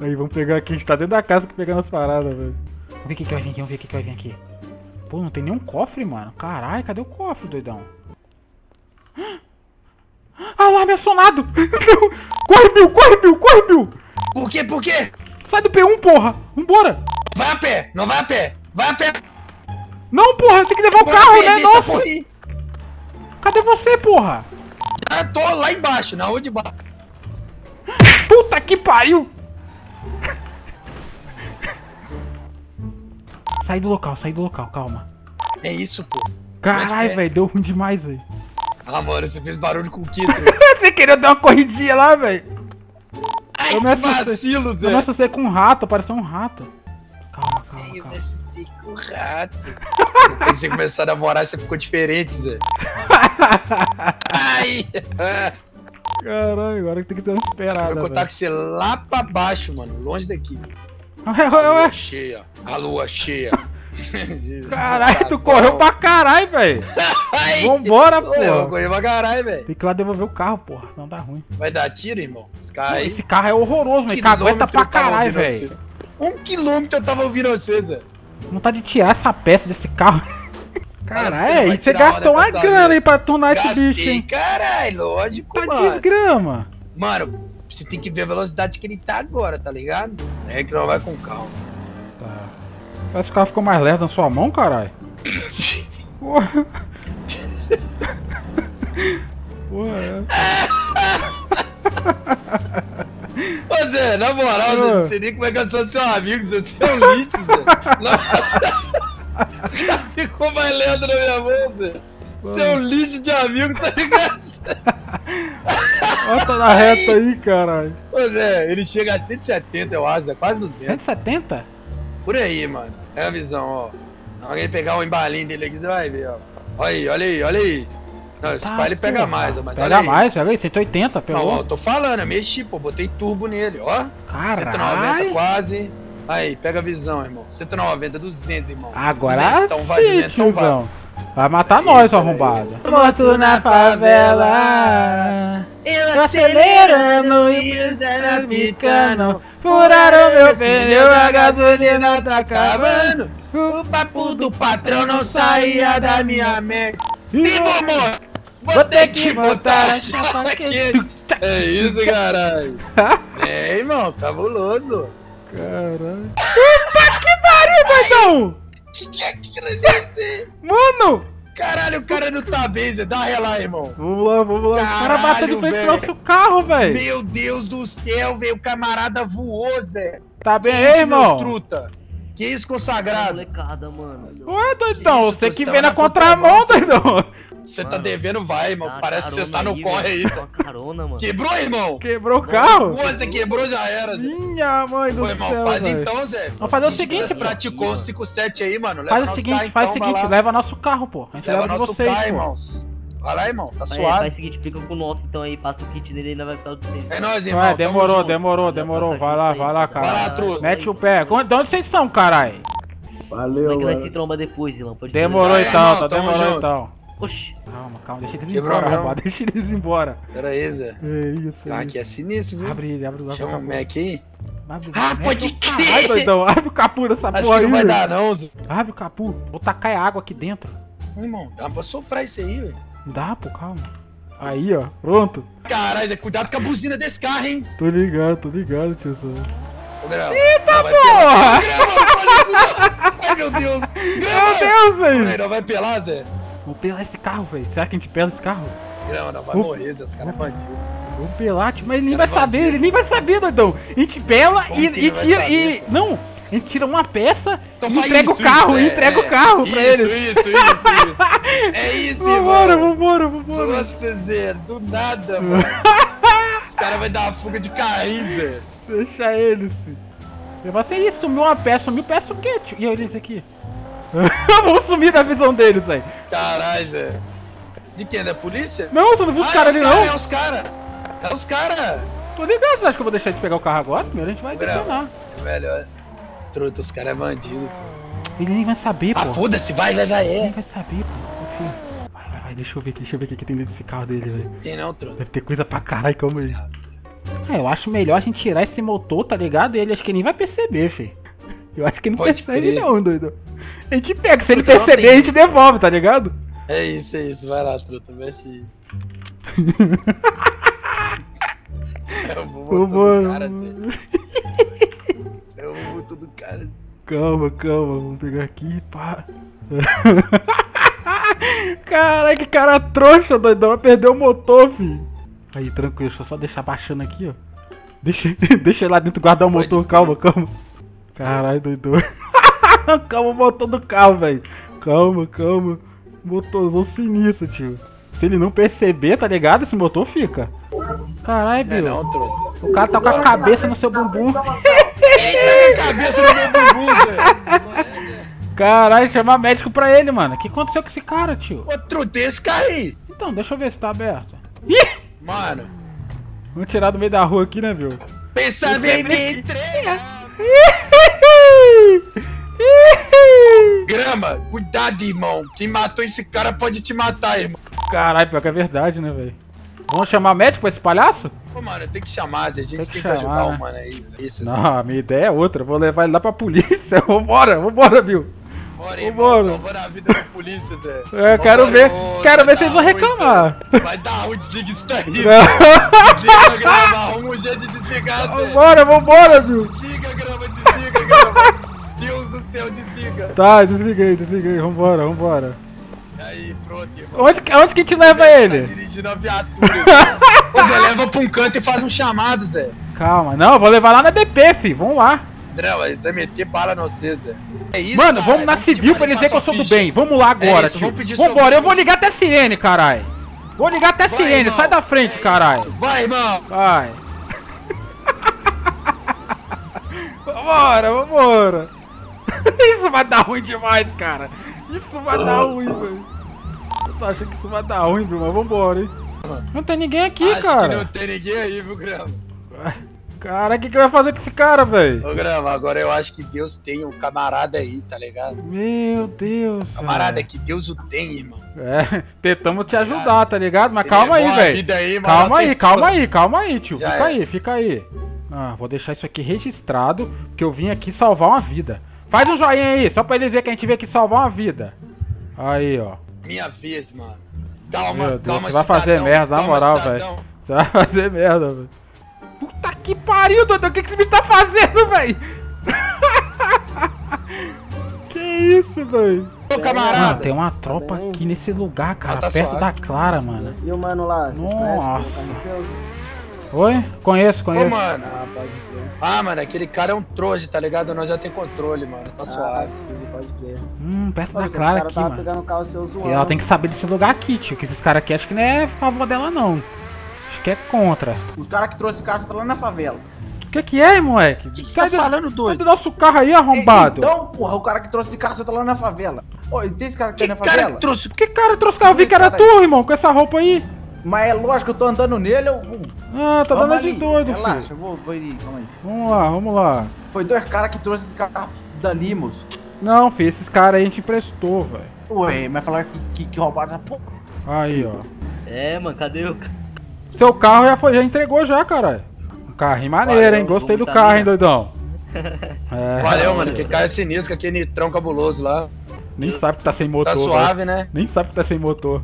Aí, vamos pegar aqui, a gente tá dentro da casa que pegando as paradas, velho. Vamos ver o que que vai vir aqui, vamos ver o que que vai vir aqui. Pô, não tem nenhum cofre, mano. Caralho, cadê o cofre, doidão? Alarme acionado! Corre, Bill! Corre, Bill! Corre, Bill! Por quê? Por quê? Sai do P um, porra! Vambora! Vai a pé! Não vai a pé! Vai a pé! Não, porra! Tem que levar o carro, né? Nossa! Cadê você, porra? Ah, tô lá embaixo, na rua de baixo. Puta que pariu! Sai do local, sai do local, calma. É isso, pô. Caralho, velho, deu ruim demais aí. Ah, mano, você fez barulho com o Kito. Você queria dar uma corridinha lá, velho? Ai, eu me assustei. Eu me assustei com um rato, pareceu um rato. Calma, calma, calma. Eu me assustei com um rato. Depois de começar a namorar, você ficou diferente, Zé. Ai! Caralho, agora tem que ser inesperado. Eu vou contar com você lá pra baixo, mano, longe daqui. Ué, ué, ué. A lua cheia, a lua cheia. Caralho, tu correu pra caralho, velho. Vambora, pô. Eu corri pra caralho, velho. Tem que ir lá devolver o carro, porra. Não dá ruim. Vai dar tiro, irmão? Esse carro, aí... Esse carro é horroroso, velho. Cagueta pra caralho, velho. Um quilômetro eu tava ouvindo vocês, velho. Vontade de tirar essa peça desse carro. Caralho, você gastou uma grana aí pra tornar esse bicho, hein? Caralho, lógico, mano. Tá desgrama. Mano, você tem que ver a velocidade que ele tá agora, tá ligado? É que não vai com calma. Tá. Parece que o carro ficou mais leve na sua mão, caralho. Porra. Porra, é essa? Ô Zé, na moral, Zé, não sei nem como é que eu sou seu amigo, você é um lixo, Zé. Já ficou mais leve na minha mão, Zé. Você é um lixo de amigo, tá ligado? Olha, tá na reta aí, caralho. Ô Zé, ele chega a cento e setenta, eu acho, é quase duzentos. cento e setenta? Por aí, mano. É a visão, ó. Alguém pegar o embalinho dele aqui, você vai ver, ó. Olha aí, olha aí, olha aí. Não, esse tá, pai ele pega porra, mais, ó. Mas pega mais, pega aí, cento e oitenta, pelo menos. Não, ó, eu tô falando, eu mexi, pô, botei turbo nele, ó. Caralho. cento e noventa quase. Aí, pega a visão, irmão. cento e noventa, duzentos, irmão. Agora duzentos, então, sim, tiozão. Vai matar aí, nós, arrombado. Morto na favela. Eu acelerando e zero picando. Furaram meu pneu, a gasolina tá acabando. O papo do patrão não saía da minha mente. E vou morrer, vou ter que botar a chapa quente. É isso, caralho. É, irmão, cabuloso. Caralho. Puta que pariu, doidão! Que que é aquilo, gente? Mano! Caralho, o cara é do Tabiza, dá lá, irmão. Vamos lá, vamos lá. Caralho, o cara bateu de frente pro nosso carro, velho. Meu Deus do céu, velho. O camarada voou, Zé. Tá bem aí, irmão? Truta. Que isso, consagrado? Molecada, mano. Ué, doidão, que você que vem na contramão, doidão. Você tá devendo, vai, irmão. Parece que você tá no corre aí. Carona, mano. Quebrou, irmão? Quebrou o carro? Pô, você quebrou, já era, Zé. Minha mãe do céu, irmão, faz então, Zé. Vamos fazer o seguinte, pô. Você praticou o cinco sete aí, mano. Faz o seguinte, faz o seguinte. Leva nosso carro, pô. A gente leva de vocês, irmãos. Vai lá, irmão, tá suave. Faz o seguinte, fica com o nosso então aí, passa o kit dele e ainda vai ficar o do centro. É nóis, irmão. É, demorou, demorou, demorou. Vai lá, vai lá, cara. Vai lá, truta. Mete o pé. De onde vocês são, caralho? Valeu, mano. Como é que vai se tromba depois, Zilão? Demorou então, tá demorou então. Oxi. Calma, calma, deixa eles embora, rapaz. Deixa eles embora. Pera aí, Zé. É isso, tá, é aqui é sinistro, viu? Abre ele, abre o chama o Mac aí. Abre, ah, abre, pode crer! Ai, doidão, abre o capu dessa acho porra que aí. Não vai dar, não, Zé. Abre o capu. Vou tacar a água aqui dentro. Ô, irmão, dá pra soprar isso aí, velho. Dá, pô, calma. Aí, ó, pronto. Caralho, Zé, cuidado com a buzina desse carro, hein? Tô ligado, tô ligado, tiozão. Eita, porra! Ai, meu Deus! Meu Deus, velho! Não vai pelar, Zé? Vou pelar esse carro, velho. Será que a gente pela esse carro? Não, não, vai vou... morrer, Deus, cara, bandido. Vou pelar, tipo, mas ele nem vai saber, bandido. Ele nem vai saber, doidão. A gente pela e, e tira, e... Não, a gente tira uma peça então e entrega isso, o carro, isso, e entrega é, o carro é, pra isso, eles. Isso, isso, isso. É isso, mano. Vambora, vambora, vambora. Nossa, Zé, do nada, mano. Esse cara vai dar uma fuga de carrinho, Zé. Deixa eles. Eu vou ser isso, sumiu uma peça, sumiu peça o quê? E olha isso aqui. Vamos sumir da visão deles aí. Caralho, Zé. De quem? Da polícia? Não, você não viu os ah, caras é ali, cara, não? É os caras. É os caras. Tô ligado, você acha que eu vou deixar de pegar o carro agora? Primeiro a gente vai detonar. Velho, olha. Truta, os caras é bandido, pô. Ele nem vai saber, ah, pô. Ah, foda-se, vai, vai, vai. É. Ele nem vai saber, pô. Enfim. Vai, vai, vai, deixa eu ver aqui, deixa eu ver aqui que tem dentro desse carro dele, velho. Tem não, Truta. Deve ter coisa pra caralho, calma aí. Ah, eu acho melhor a gente tirar esse motor, tá ligado? Ele acho que ele nem vai perceber, filho. Eu acho que ele não pode percebe crer. Não, doido. A gente pega, se ele truta perceber, tem... a gente devolve, tá ligado? É isso, é isso. Vai lá, Truta, mexe aí. É o motor do cara, Zé. É o motor do cara. Calma, calma. Vamos pegar aqui, pá. Caralho, que cara trouxa, doidão. Vai perder o motor, filho. Aí, tranquilo. Deixa eu só deixar baixando aqui, ó. Deixa, deixa ele lá dentro guardar o motor. Calma, calma. Caralho, doidão. Calma o motor do carro, velho. Calma, calma. Motorzão sinistro, tio. Se ele não perceber, tá ligado? Esse motor fica. Caralho, Bill. É o cara tá com a cabeça no seu bumbum. Ele tá com a cabeça no meu bumbum, velho. Caralho, chamar médico pra ele, mano. O que aconteceu com esse cara, tio? Ô, Truta, esse cara aí. Então, deixa eu ver se tá aberto. Ih! Mano. Vamos tirar do meio da rua aqui, né, Bill? Pensando em me entregar. Grama, cuidado, irmão. Quem matou esse cara pode te matar, irmão. Caralho, pior que é verdade, né, velho? Vamos chamar médico pra esse palhaço? Pô, mano, tem que chamar, a gente tem que, tem que chamar, ajudar, né? Mano, é isso, é isso. Não, a minha ideia é outra. Vou levar ele lá pra polícia. Vambora, vambora, Bill. Bora, irmão, salvando a vida da polícia, Zé. É, quero vambora, ver, irmão, quero ver se vocês vão reclamar. Então. Vai dar ruim, desliga isso daí. Desliga a grama, arruma um jeito de desligar, Zé. Vambora, vambora, Bill. Desliga, grama, desliga, grama. Deus do céu, desliga. Tá, desliguei, desliguei, vambora, vambora. E aí, pronto, irmão. Onde, onde que a gente leva Zé, ele? Tá dirigindo a viatura. Ô, Zé, leva pra um canto e faz um chamado, Zé. Calma, não, vou levar lá na D P, fi, vamos lá. Não, eles vão meter bala no você, Zé. É isso, mano, cara, vamos na civil pra eles verem que eu sou do bem. Vamos lá agora, é isso, tio. Vamos vambora, eu vou ligar até a sirene, caralho. Vou ligar até a sirene, irmão. Sai da frente, é caralho. Vai, irmão. Vai. Vambora, vambora. Isso vai dar ruim demais, cara. Isso vai dar ruim, velho. Eu tô achando que isso vai dar ruim, Bruno, mas vambora, hein. Não tem ninguém aqui, acho cara. Que não tem ninguém aí, viu, Grama? Cara, o que que vai fazer com esse cara, velho? Ô, Grama, agora eu acho que Deus tem um camarada aí, tá ligado? Meu Deus. Camarada, véio. Que Deus o tem, irmão. É, tentamos te ajudar, tá ligado? Mas tem calma aí, velho. Calma aí, calma aí, calma aí, tio. Já fica é. aí, fica aí. Ah, vou deixar isso aqui registrado, porque eu vim aqui salvar uma vida. Faz um joinha aí, só pra eles verem que a gente veio aqui salvar uma vida. Aí, ó. Minha vez, mano. Calma, Meu Deus, calma, você vai fazer merda, na moral, velho. Você vai fazer merda, velho. Puta que pariu, doutor. O que, que esse bicho tá fazendo, velho? Que isso, velho? Ô, camarada. Mano, tem uma tropa Bem... aqui nesse lugar, cara. Tá perto suave. da Clara, mano. E o mano lá? Nossa. Oi? Conheço, conheço. Ô, mano. Ah, pode ver. Ah, mano, aquele cara é um troje, tá ligado? Nós já tem controle, mano. Tá ah, suave. Sim, pode ver. Hum, perto Pô, da Clara aqui, tava mano. Pegando o carro seu zoando. E ela tem que saber desse lugar aqui, tio. Que esses caras aqui acho que não é a favor dela, não. Acho que é contra. Os caras que trouxeram esse carro estão lá na favela. O que que é, moleque? O que, que tá do... falando doido? Sai do nosso carro aí, arrombado. E, então, porra, o cara que trouxe esse carro só tá lá na favela. Ô, tem esse cara que, que tá na favela? Cara que trouxe? Que cara trouxe carro? Eu vi que era tu, aí. irmão, com essa roupa aí. Mas é lógico, eu tô andando nele, eu... Ah, tá dando de doido, Relaxa, filho. Relaxa, eu vou, vou ir, calma aí. Vamos lá, vamos lá. Foi dois caras que trouxeram esse carro dali, moço. Não, filho, esses caras aí a gente emprestou, velho. Ué, mas falaram que, que, que roubaram essa porra. Aí, ó. É, mano, cadê o... Seu carro já, foi, já entregou já, caralho. Carrinho maneiro, Valeu, hein? Gostei do carro, hein, doidão? É, Valeu, mano. Que carro é sinistro, que aquele nitrão cabuloso lá. Nem sabe que tá sem motor. Tá suave, véio. né? Nem sabe que tá sem motor.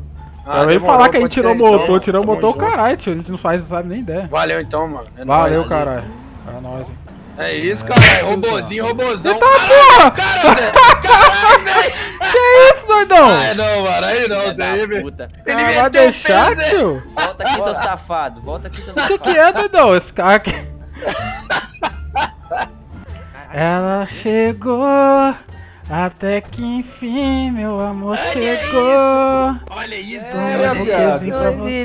Ah, eu ia falar que a gente tirou o motor, então, tirou o motor, caralho, tio. A gente não faz, sabe nem ideia. Valeu, então, mano. É Valeu, caralho. É nóis, hein? É isso, é, caralho. Robozinho, robozão. Eita, porra! Caralho, velho! Que isso, doidão? Aí não, mano. Aí não, velho. Ele vai deixar, tio? Volta aqui, seu safado. Volta aqui, seu safado. O que que é, doidão? Esse cara aqui... Ela chegou... Até que enfim, meu amor, Olha chegou. Isso. Olha isso,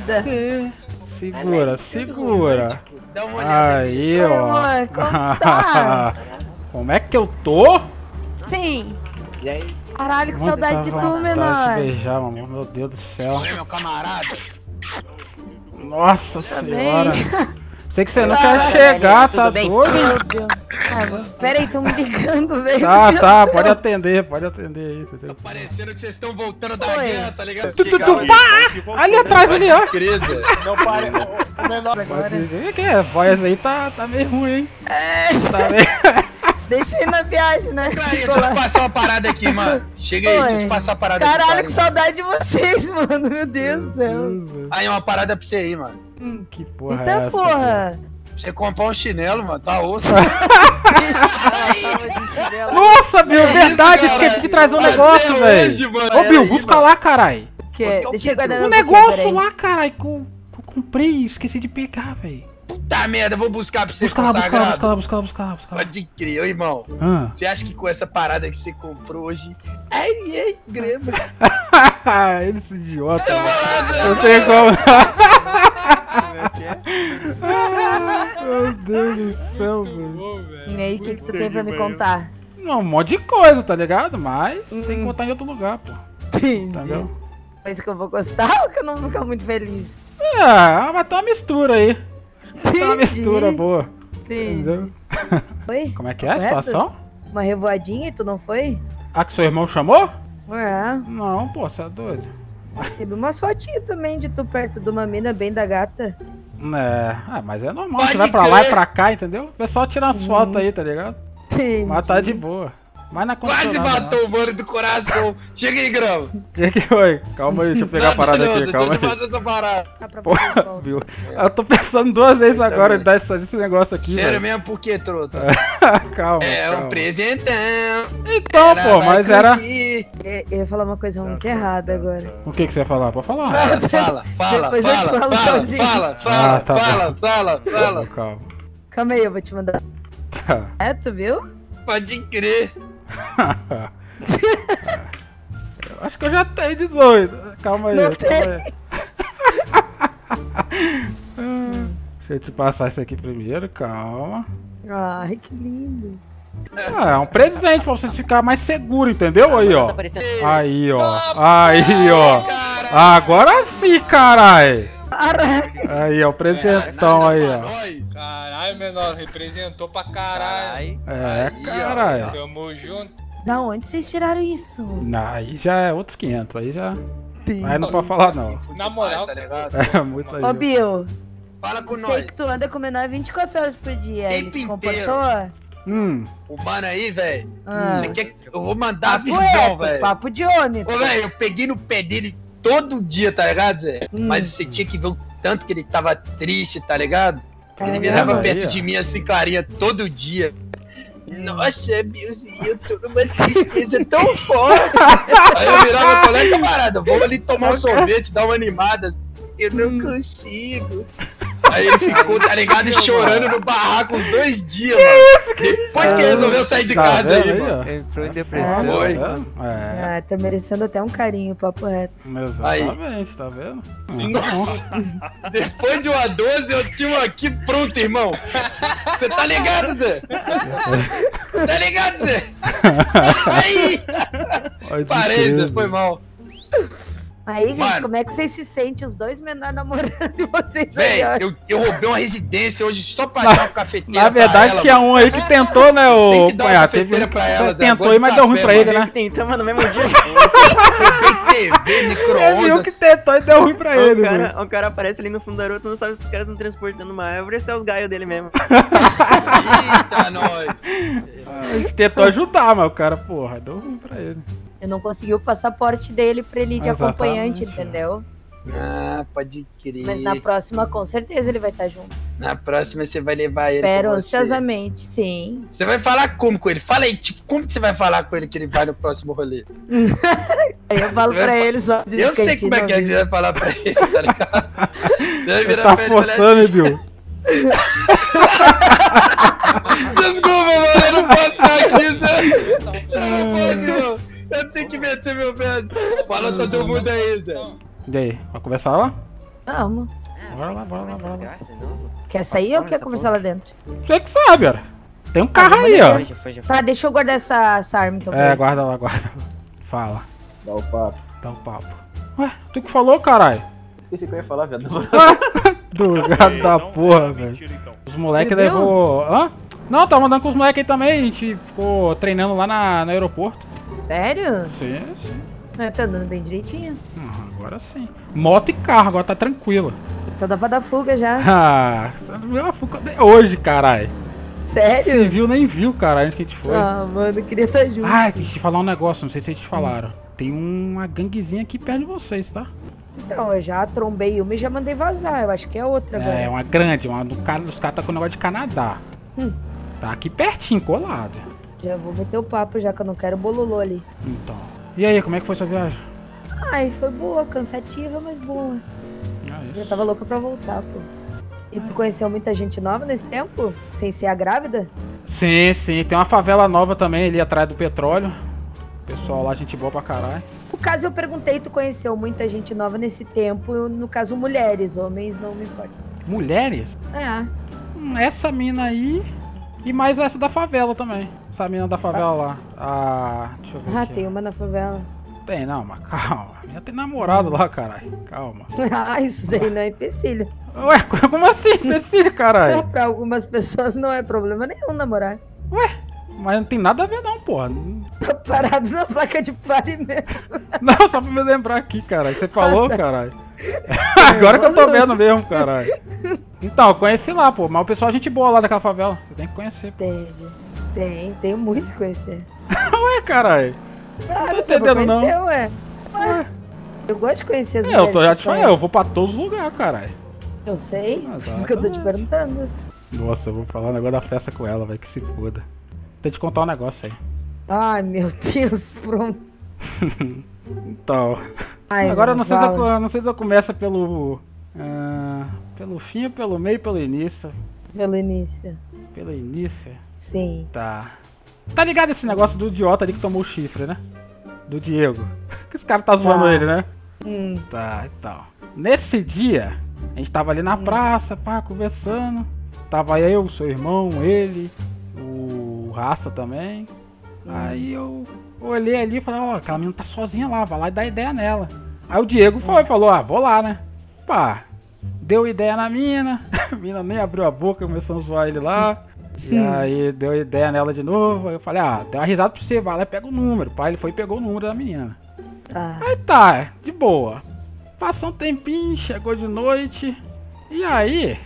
velho. Segura, segura. Dá uma olhada aí, aqui. ó. Oi, mãe, como, tá? Como é que eu tô? Sim. E aí? Caralho, que Onde saudade tá de tu, menor. De beijar, mamãe. Meu Deus do céu. Oi, meu camarada. Nossa tá senhora. Bem. Sei que você não quer chegar, tá doido? Meu Deus. Ah, peraí, tão me ligando, velho. Tá, tá, pode atender, pode atender aí. Tá parecendo que vocês estão voltando da guerra, tá ligado? Tu, tu, tu, pá! Ali atrás, ali, ó. Não, para, o menor agora. O que é? A voz aí tá meio ruim, hein? É. Tá meio... Deixei na viagem, né? Clarinha, deixa eu te passar uma parada aqui, mano. Chega aí, Oi. deixa eu te passar uma parada Caralho, aqui. Caralho, que saudade de vocês, mano. Meu Deus do céu. Aí, uma parada pra você aí, mano. Hum, que porra então, é essa? porra. Mano? Você comprar um chinelo, mano, tá osso. Nossa, Bill, é verdade, isso, esqueci de trazer um Mas negócio, velho. Ô, Bill, busca aí, lá, caralho. Que? Busca deixa eu guardar um negócio lá, caralho, que eu comprei, esqueci de pegar, velho. Puta merda, eu vou buscar pra você. Busca lá, busca lá, busca lá, busca lá, busca lá, busca lá. Pode crer, ô irmão. Ah. Você acha que com essa parada que você comprou hoje... Ai, ai, grama. Ele se idiota, eu mano. Não tem como... ah, meu Deus do céu, mano. E aí, o que que tu tem pra me contar? Não, um monte de coisa, tá ligado? Mas hum. tem que contar em outro lugar, pô. Entendi. Entendeu? Coisa que eu vou gostar ou que eu não vou ficar muito feliz? Ah, vai ter uma mistura aí. Entendi. Tá uma mistura boa. Entendi. Foi? Como é que é a situação? Uma revoadinha e tu não foi? Ah, que seu irmão chamou? É. Não, pô, você é doido. Recebi umas fotinhas também de tu perto de uma mina bem da gata. É, ah, mas é normal, Pode você vai pra crer. lá e pra cá, entendeu? O pessoal tira as uhum. fotos aí, tá ligado? Entendi. Mas tá de boa. Mas na Quase matou não. o mano do coração. Chega aí, grama. Que que foi? Calma aí, deixa eu pegar a parada Deus, aqui, calma aí. Porra, viu? Eu tô pensando duas vezes eu agora em dar esse negócio aqui. Sério velho. mesmo? Por que, trota? calma, É calma. um presentão. Então, era pô, mas era... Eu ia falar uma coisa muito errada agora. O que que você ia falar? Pode falar. Fala, fala, Depois fala, eu te falo fala, sozinho. fala, fala, ah, tá fala, fala, fala. Calma. Calma aí, eu vou te mandar. Tá. É, tu viu? Pode crer. Eu acho que eu já tenho dezoito. Calma aí. Não tem. Deixa eu te passar isso aqui primeiro, calma. Ai, que lindo. Ah, é um presente pra vocês ficarem mais seguros, entendeu? Aí, ó. Aí, ó. Aí, ó. Agora sim, carai. Aí, ó, o presentão aí, ó. Caralho, menor, representou pra caralho. É, caralho. Tamo junto. Da onde vocês tiraram isso? Não, aí já é outros quinhentos, aí já... Sim. Aí não pode falar, não. Na moral, tá ligado? É, muito aí. Ô, Bill. Fala com nós. Sei que tu anda com menor vinte e quatro horas por dia. Ele se comportou? Hum. O mano aí, velho. Ah. Eu vou mandar a visão, velho. Papo de homem. Ô, velho, eu peguei no pé dele... todo dia, tá ligado, Zé? Hum. Mas você tinha que ver o tanto que ele tava triste, tá ligado? Caramba, ele me dava perto de mim assim, clarinha, todo dia. Nossa, Bilzinho, eu tô numa tristeza tão forte. Aí eu virava e falei, camarada, vou ali tomar um sorvete, dar uma animada. Eu não consigo. Aí ele ficou, tá ligado, chorando no barraco uns dois dias, que mano. Isso, que depois isso? que ele resolveu sair de tá casa aí, mano. Entrou em depressão. Foi. É. Ah, tá merecendo até um carinho, papo reto. Exatamente, aí. Tá vendo? Nossa. Depois de uma doze, eu tinha uma aqui pronto, irmão. Você tá ligado, Zé? Tá ligado, Zé? Aí! Pode parei, Zé, foi mal. Aí, gente, mano, como é que vocês se sentem, os dois menores namorando e vocês... Véi, eu, eu roubei uma residência hoje só pra na, dar uma cafeteira. Na verdade, tinha um aí que tentou, né, o... Tem que dar uma cafeteira pra ela, Zé. Tentou, mas deu ruim pra ele, né? Tentamos no mesmo dia. T V, micro-ondas. Ele viu que tentou e deu ruim pra ele, velho. O cara aparece ali no fundo da rua, tu não sabe se os caras estão transportando uma árvore, se é os gaios dele mesmo. Eita, nós! Ele tentou ajudar, mas o cara, porra, deu ruim pra ele. Eu não consegui o passaporte dele pra ele ir de Exatamente. acompanhante, entendeu? Ah, pode crer. Mas na próxima, com certeza, ele vai estar junto. Na próxima, você vai levar ele. Espero ansiosamente, sim. Você vai falar como com ele? Fala aí, tipo, como que você vai falar com ele que ele vai no próximo rolê? Eu falo pra ele só. Eu sei como é que você vai falar pra ele, tá ligado? Você tá forçando, Bill. Desculpa, mano, eu não posso estar aqui, Zé. Eu não posso, não. Eu tenho que meter meu pé. Fala todo mundo aí, Zé. E aí, vai conversar lá? Vamos. Bora lá, bora lá, bora lá. Quer sair ou quer conversar lá dentro? Você que sabe, cara. Tem um carro aí, ó. Tá, deixa eu guardar essa, essa arma então. É, guarda lá, guarda. Fala. Dá o papo. Dá o papo. Ué, tu que falou, caralho? Esqueci que eu ia falar, viado. Do gato da porra, velho. Os moleques levou... Hã? Não, tá mandando com os moleques aí também. A gente ficou treinando lá na, no aeroporto. Sério? Sim, sim. É, tá andando bem direitinho. Hum, agora sim. Moto e carro, agora tá tranquilo. Então dá pra dar fuga já. Ah, você não viu a fuga até hoje, caralho. Sério? Você viu, nem viu, caralho, onde que a gente foi. Ah, mano, eu queria estar junto. Ah, deixa eu te falar um negócio, não sei se vocês falaram. Hum. Tem uma ganguezinha aqui perto de vocês, tá? Então, eu já trombei uma e já mandei vazar, eu acho que é outra agora. É, uma grande, uma do cara, os caras tá com o negócio de Canadá. Hum. Tá aqui pertinho, colado. Já vou meter o papo já, que eu não quero bololô ali. Então. E aí, como é que foi sua viagem? Ai, foi boa, cansativa, mas boa. Ah, isso. Já tava louca pra voltar, pô. E ah, tu conheceu muita gente nova nesse tempo? Sem ser a grávida? Sim, sim. Tem uma favela nova também ali atrás do petróleo. Pessoal lá, gente boa pra caralho. No caso, eu perguntei, tu conheceu muita gente nova nesse tempo. Eu, no caso, mulheres. Homens, não me importa. Mulheres? É. Hum, essa mina aí... E mais essa da favela também. Essa mina da favela lá. Ah, deixa eu ver. Ah, aqui. Tem uma na favela. Tem, não, mas calma. Já tem namorado lá, caralho. Calma. Ah, isso daí não é empecilho. Ué, como assim empecilho, caralho? É, pra algumas pessoas não é problema nenhum namorar. Ué, mas não tem nada a ver, não, porra. Tá parado na placa de pare mesmo. Não, só pra me lembrar aqui, caralho. Você falou, ah, tá. Caralho. Agora que eu tô vendo mesmo, caralho. Então, eu conheci lá, pô. Mas o pessoal é gente boa lá daquela favela. Eu tenho que conhecer, pô. Tem, tem. Tenho muito que conhecer. Ué, caralho. Não, não tô entendendo, não. Ué. Ué. Eu gosto de conhecer as é, mulheres. Eu tô já te falando, eu vou pra todos os lugares, caralho. Eu sei. Por isso que eu tô te perguntando. Nossa, eu vou falar um negócio da festa com ela, velho. Que se foda. Vou te contar um negócio aí. Ai, meu Deus, pronto. Então... Ai, agora eu não, sei se eu não sei se eu começo pelo... Uh, pelo fim, pelo meio, pelo início. Pelo início. Pelo início? Sim. Tá. Tá ligado esse negócio do idiota ali que tomou o chifre, né? Do Diego. Que os caras tá zoando tá. ele, né? Hum. Tá, então. Nesse dia, a gente tava ali na hum. praça, pá, conversando. Tava eu, seu irmão, ele, o Raça também. Hum. Aí eu... olhei ali e falei, ó, oh, aquela menina tá sozinha lá, vai lá e dá ideia nela. Aí o Diego foi, falou, ah, vou lá, né? Pá, deu ideia na mina, a mina nem abriu a boca, começou a zoar ele lá. E aí deu ideia nela de novo, aí eu falei, ah, deu uma risada pra você, vai lá e pega o número. Pá, ele foi e pegou o número da menina. Tá. Aí tá, de boa. Passou um tempinho, chegou de noite, e aí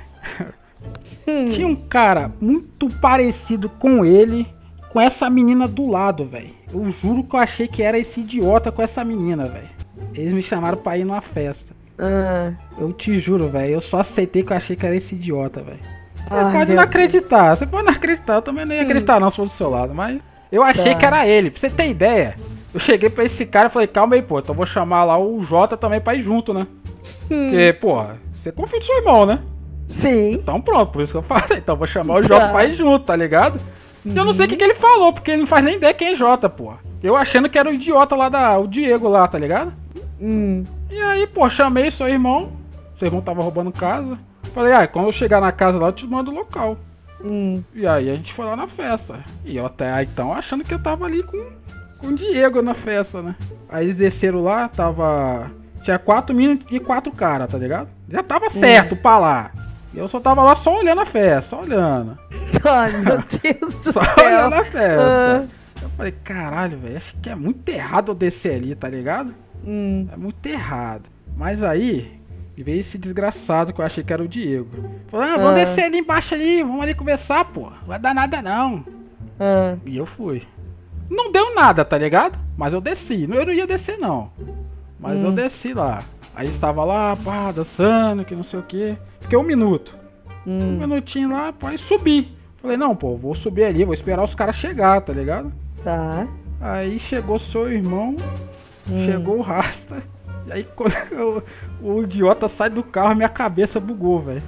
tinha um cara muito parecido com ele, com essa menina do lado, velho. Eu juro que eu achei que era esse idiota com essa menina, velho. Eles me chamaram pra ir numa festa. Ah. Eu te juro, velho. Eu só aceitei que eu achei que era esse idiota, velho. Você pode não acreditar. Você pode não acreditar. Eu também não ia acreditar não se fosse do seu lado. Mas eu achei que era ele. Pra você ter ideia. Eu cheguei pra esse cara e falei, calma aí, pô. Então eu vou chamar lá o Jota também pra ir junto, né? Hum. Porque, porra, você confia no seu irmão, né? Sim. Então pronto, por isso que eu falei. Então eu vou chamar o Jota pra ir junto, tá ligado? Uhum. E eu não sei o que, que ele falou, porque ele não faz nem ideia quem é Jota, porra. Eu achando que era o idiota lá da... o Diego lá, tá ligado? Hum. E aí, pô, chamei seu irmão. Seu irmão tava roubando casa. Falei, ah, quando eu chegar na casa lá, eu te mando o local. Hum. E aí a gente foi lá na festa. E eu até então achando que eu tava ali com, com o Diego na festa, né? Aí eles desceram lá, tava... tinha quatro meninas e quatro caras, tá ligado? Já tava certo hum. pra lá. Eu só tava lá só olhando a festa, só olhando. Ai, meu Deus do céu. Só olhando a festa. Uh. Eu falei, caralho, velho, acho que é muito errado eu descer ali, tá ligado? Hum. É muito errado. Mas aí, veio esse desgraçado que eu achei que era o Diego. Falou, ah, vamos uh. descer ali embaixo ali, vamos ali conversar, pô. Não vai dar nada não. Uh. E eu fui. Não deu nada, tá ligado? Mas eu desci. Eu não ia descer não. Mas hum. eu desci lá. Aí estava lá, pá, dançando, que não sei o quê. Fiquei um minuto. Hum. Um minutinho lá, pô, aí subi. Falei, não, pô, vou subir ali, vou esperar os caras chegar, tá ligado? Tá. Aí chegou seu irmão, hum. chegou o Rasta. E aí quando eu, o idiota sai do carro, minha cabeça bugou, velho.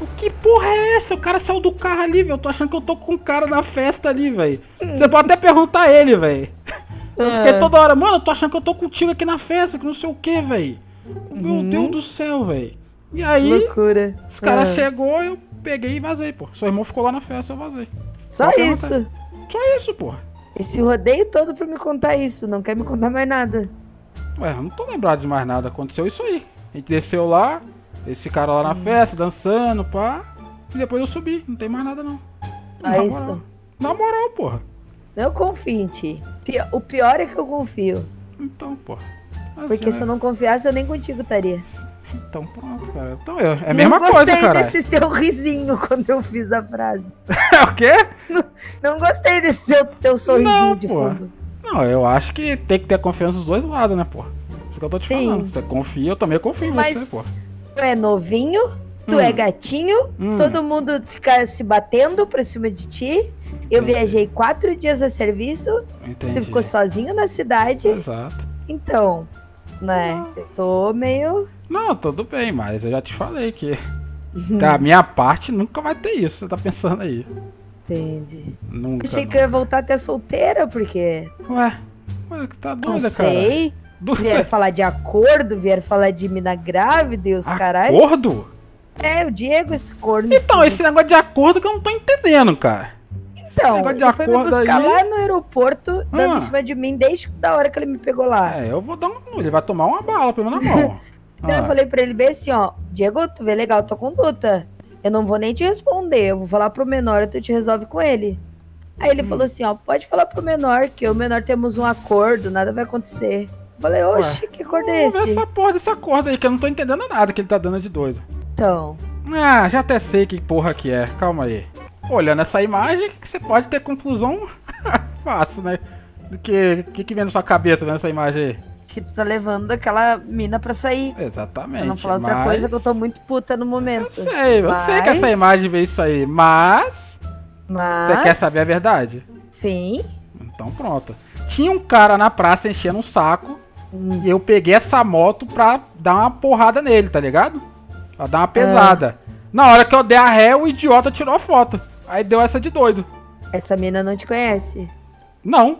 O que porra é essa? O cara saiu do carro ali, velho. Eu tô achando que eu tô com um cara na festa ali, velho. Você pode até perguntar a ele, velho. Eu fiquei toda hora, mano, eu tô achando que eu tô contigo aqui na festa, que não sei o que, velho. Meu uhum. Deus do céu, velho. E aí, loucura. Os caras uhum. chegou, eu peguei e vazei, pô. Seu irmão ficou lá na festa, eu vazei. Só não isso? Contar... Só isso, pô. Esse rodeio todo pra me contar isso, não quer me contar mais nada. Ué, eu não tô lembrado de mais nada, aconteceu isso aí. A gente desceu lá, esse cara lá na uhum. festa, dançando, pá. E depois eu subi, não tem mais nada não. Ah, na isso? Moral. Na moral, porra. Eu confio em ti. O pior é que eu confio. Então, pô. Assim, porque se eu não confiasse, eu nem contigo estaria. Então pronto, cara. Então eu. É a mesma coisa, cara. Não gostei desse teu risinho quando eu fiz a frase. O quê? Não, não gostei desse teu, teu sorrisinho não, de pô. Fundo. Não, eu acho que tem que ter confiança dos dois lados, né, pô? Isso que eu tô te Sim. falando. Você confia, eu também confio em Mas você, pô. Tu é novinho, tu hum. é gatinho, hum. todo mundo fica se batendo pra cima de ti. Eu Entendi. Viajei quatro dias a serviço, Entendi. Tu ficou sozinho na cidade. Exato. Então, né, eu tô meio... Não, tudo bem, mas eu já te falei que da minha parte nunca vai ter isso, você tá pensando aí. Entendi. Nunca, Achei nunca. que eu ia voltar até solteira, porque... Ué, ué que tá doida, cara. Não sei, cara. Vieram falar de acordo, vieram falar de mina grávida e os caralho. Acordo? É, o Diego, esse corno. Então, esse negócio de acordo que eu não tô entendendo, cara. Então, ele foi me buscar aí. Lá no aeroporto, dando ah. em cima de mim, desde a hora que ele me pegou lá. É, eu vou dar um... Ele vai tomar uma bala, pelo menos na mão. Ah. Então eu falei pra ele bem assim, ó, Diego, tu vê legal tua conduta. Eu não vou nem te responder, eu vou falar pro menor e tu te resolve com ele. Aí ele hum. falou assim, ó, pode falar pro menor, que eu e o menor temos um acordo, nada vai acontecer. Eu falei, oxe, que acordo é esse? Essa porra desse acordo aí, que eu não tô entendendo nada que ele tá dando de doido. Então... Ah, já até sei que porra que é, calma aí. Olhando essa imagem, você pode ter conclusão fácil, né? Do que, que que vem na sua cabeça vendo essa imagem aí? Que tu tá levando aquela mina pra sair. Exatamente. Pra não falar mas... outra coisa que eu tô muito puta no momento. Eu sei, mas... eu sei que essa imagem veio isso aí, mas... Mas... Você quer saber a verdade? Sim. Então pronto. Tinha um cara na praça enchendo um saco hum. e eu peguei essa moto pra dar uma porrada nele, tá ligado? Pra dar uma pesada. É. Na hora que eu dei a ré, o idiota tirou a foto. Aí deu essa de doido. Essa mina não te conhece? Não,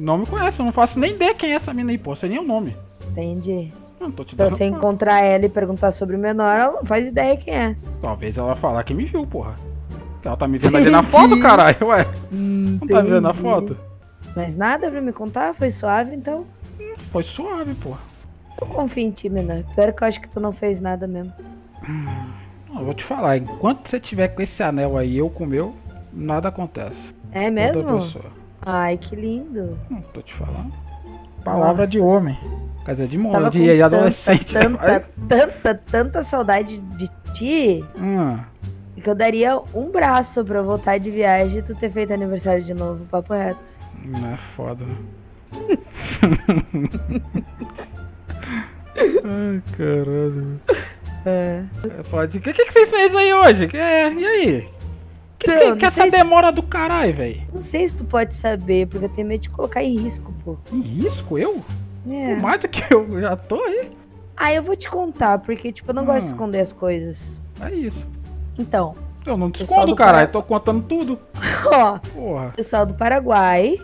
não me conhece. Eu não faço nem ideia quem é essa mina aí, pô. Sem nem o nome. Entendi. Não tô te então, dando se eu encontrar ela e perguntar sobre o menor, ela não faz ideia quem é. Talvez ela falar que me viu, porra. Ela tá me vendo Entendi. Ali na foto, caralho, ué. Entendi. Não tá me vendo na foto? Mas nada pra me contar? Foi suave, então? Hum, foi suave, porra. Eu confio em ti, menor. Pior que eu acho que tu não fez nada mesmo. Hum. Eu vou te falar, enquanto você tiver com esse anel aí e eu com o meu, nada acontece. É mesmo? Ai, que lindo. Não tô te falando. Palavra Nossa. De homem. Quer dizer, de mulher, de tanta, adolescente. Tanta, tanta, tanta saudade de ti hum. que eu daria um braço pra eu voltar de viagem e tu ter feito aniversário de novo, papo reto. Não é foda, né? Ai, caralho. É. Pode. O que, que vocês fez aí hoje? É, e aí? Que, então, que, que essa demora se... do caralho, velho? Não sei se tu pode saber, porque eu tenho medo de colocar em risco, pô. Em risco? Eu? É. Mais do que eu já tô aí. Ah, eu vou te contar, porque, tipo, eu não ah. gosto de esconder as coisas. É isso. Então. Eu não te escondo, caralho. Paragu... Tô contando tudo. Ó. Porra. O pessoal do Paraguai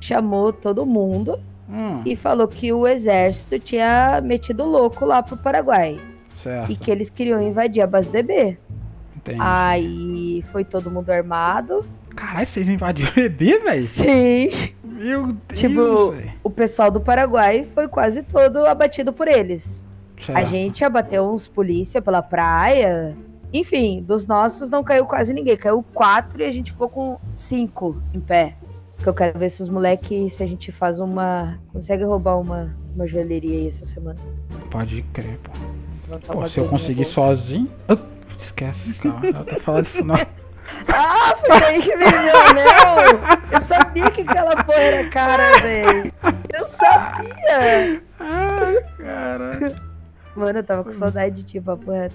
chamou todo mundo hum. e falou que o exército tinha metido louco lá pro Paraguai. Certo. E que eles queriam invadir a base do E B. Entendi. Aí foi todo mundo armado. Caralho, vocês invadiram o E B, velho? Sim. Meu Deus, tipo, véio. O pessoal do Paraguai foi quase todo abatido por eles. Certo. A gente abateu uns polícia pela praia. Enfim, dos nossos não caiu quase ninguém. Caiu quatro e a gente ficou com cinco em pé. Porque eu quero ver se os moleques, se a gente faz uma... Consegue roubar uma, uma joalheria aí essa semana. Pode crer, pô. Pô, se eu conseguir sozinho... Oh, esquece, cara. Eu tô falando isso não. Ah, foi aí que veio meu anel. Eu sabia que aquela porra era cara, velho. Eu sabia. Ai, caralho. Mano, eu tava com saudade de ti, papo reto.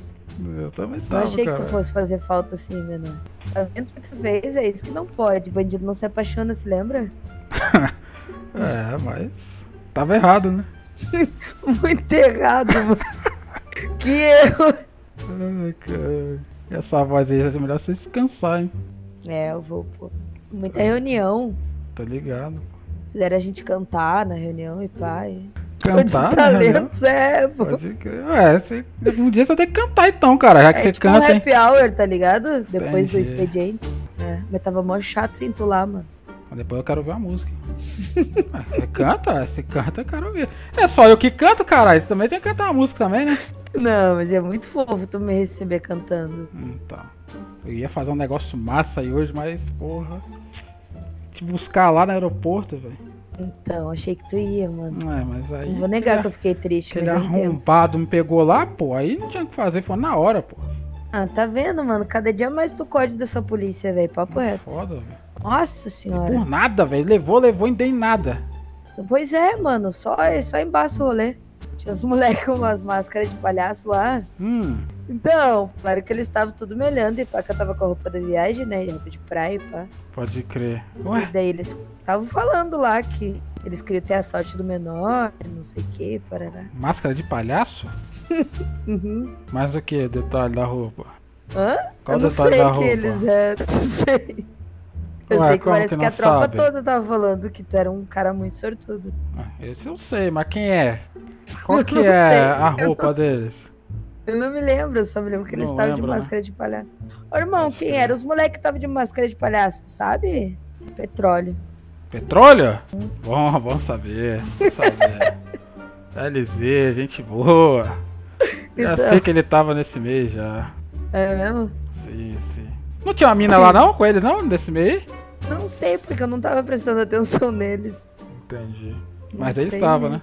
Eu também tava, eu achei, cara, que tu fosse fazer falta assim, menor. Tá vendo que tu fez? É isso que não pode. Bandido não se apaixona, se lembra? É, mas... Tava errado, né? Muito errado, mano. Que erro! Ai, cara. Essa voz aí é melhor você descansar, hein? É, eu vou, pô. Muita reunião. Tô ligado. Fizeram a gente cantar na reunião e pá. E... Cantar? De talentos, é, pô. Pode crer. Ué, você... um dia você tem que cantar então, cara. Já que é, você tipo canta. É um happy hour, tá ligado? Depois Entendi. do expediente. É, mas tava mó chato sem tu lá, mano. Depois eu quero ver a música. Ah, você canta? Você canta, eu quero ver. É só eu que canto, caralho. Você também tem que cantar a música também, né? Não, mas é muito fofo tu me receber cantando. Então. Eu ia fazer um negócio massa aí hoje, mas, porra. Te buscar lá no aeroporto, velho. Então, achei que tu ia, mano. É, mas aí. Não vou negar que, que eu fiquei triste, mas. Arrombado me pegou lá, pô. Aí não tinha o que fazer, foi na hora, pô. Ah, tá vendo, mano? Cada dia mais tu código dessa polícia, velho. Papo reto. Foda, velho. Nossa senhora. Por nada, velho. Levou, levou e dei nada. Pois é, mano. Só, só embaixo o rolê. Tinha uns moleques com umas máscaras de palhaço lá. Hum. Então, claro que eles estavam tudo me olhando. E pá, que eu tava com a roupa da viagem, né? De roupa de praia e pá. Pode crer. Ué? E daí eles estavam falando lá que eles queriam ter a sorte do menor, não sei o que, parará. Máscara de palhaço? Uhum. Mas o que? Detalhe da roupa? Hã? Qual eu não detalhe sei da que roupa? Eles eram, não sei. Eu Ué, sei que parece que, que a tropa sabe? toda tava falando que tu era um cara muito sortudo. Esse eu sei, mas quem é? Qual que é sei, a roupa eu deles? Eu não me lembro, eu só me lembro que eles estavam de máscara de palhaço. Ô, irmão, Acho quem que... era? Os moleques estavam de máscara de palhaço, sabe? Petróleo. Petróleo? Hum. Bom, bom saber. Bom saber. L Z, gente boa. Já então... sei que ele tava nesse mês já. É mesmo? Sim, sim. Não tinha uma mina lá não, com eles não, desse meio? Não sei, porque eu não tava prestando atenção neles. Entendi. Mas ele estava, né?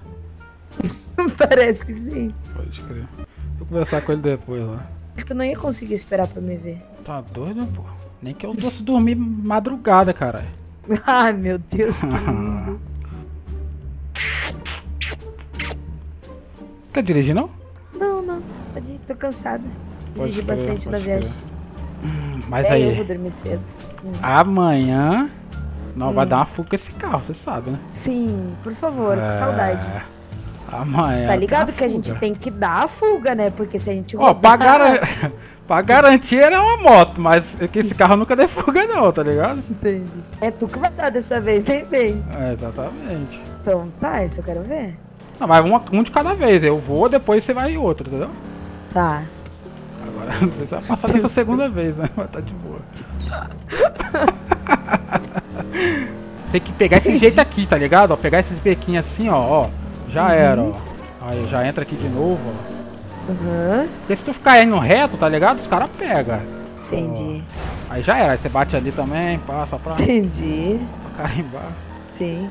Parece que sim. Pode crer. Vou conversar com ele depois lá. Acho que eu não ia conseguir esperar pra me ver. Tá doido, pô? Nem que eu fosse dormir madrugada, caralho. Ai, meu Deus, que lindo. Quer dirigir, não? Não, não. Pode ir, tô cansada. Dirigi bastante na viagem. Mas é, aí, eu vou dormir cedo. Hum. Amanhã não hum. vai dar uma fuga com esse carro, você sabe, né? Sim, por favor, é... que saudade. Amanhã. Tá ligado que fuga. a gente tem que dar a fuga, né? Porque se a gente Ó, oh, pra, gar... pra garantir era uma moto, mas que esse carro nunca deu fuga não, tá ligado? Entendi. É tu que vai dar dessa vez, nem bem. É, exatamente. Então tá, isso eu quero ver. Não, mas uma, um de cada vez. Eu vou, depois você vai e outro, entendeu? Tá. Agora não sei se vai passar dessa segunda vez, né? Mas tá de boa. Tem que pegar esse jeito aqui, tá ligado? Ó, pegar esses bequinhos assim, ó, ó. Já uhum. era, ó. Aí já entra aqui de novo, ó. Uhum. Porque se tu ficar indo reto, tá ligado? Os caras pegam. Entendi. Ó. Aí já era. Aí você bate ali também, passa pra... Entendi. Pra carimbar. Sim.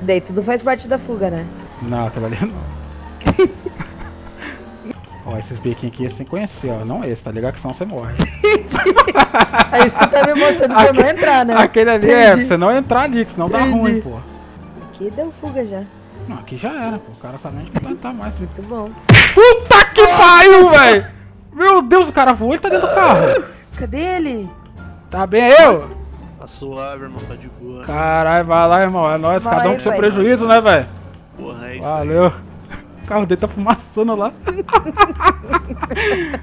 Daí tudo faz parte da fuga, né? Não, aquilo ali não. Ó, esses biquinhos aqui sem conhecer, ó. Não esse, tá ligado? Que senão você morre. Aí você tá me mostrando pra não entrar, né? Aquele ali Entendi. é, pra você não entrar ali, que senão Entendi. dá ruim, pô. Aqui deu fuga já. Não, aqui já era, pô. O cara sabe onde que tá mais. Muito bom. Puta que pariu, velho! Meu Deus, o cara voou, ele tá dentro do carro. Cadê ele? Tá bem aí, eu? Tá suave, irmão, tá de boa. Caralho, vai lá, irmão. É nóis, vai, cada um com seu prejuízo, né, velho? Porra, é isso. Valeu. Aí. O carro dele tá fumaçando lá.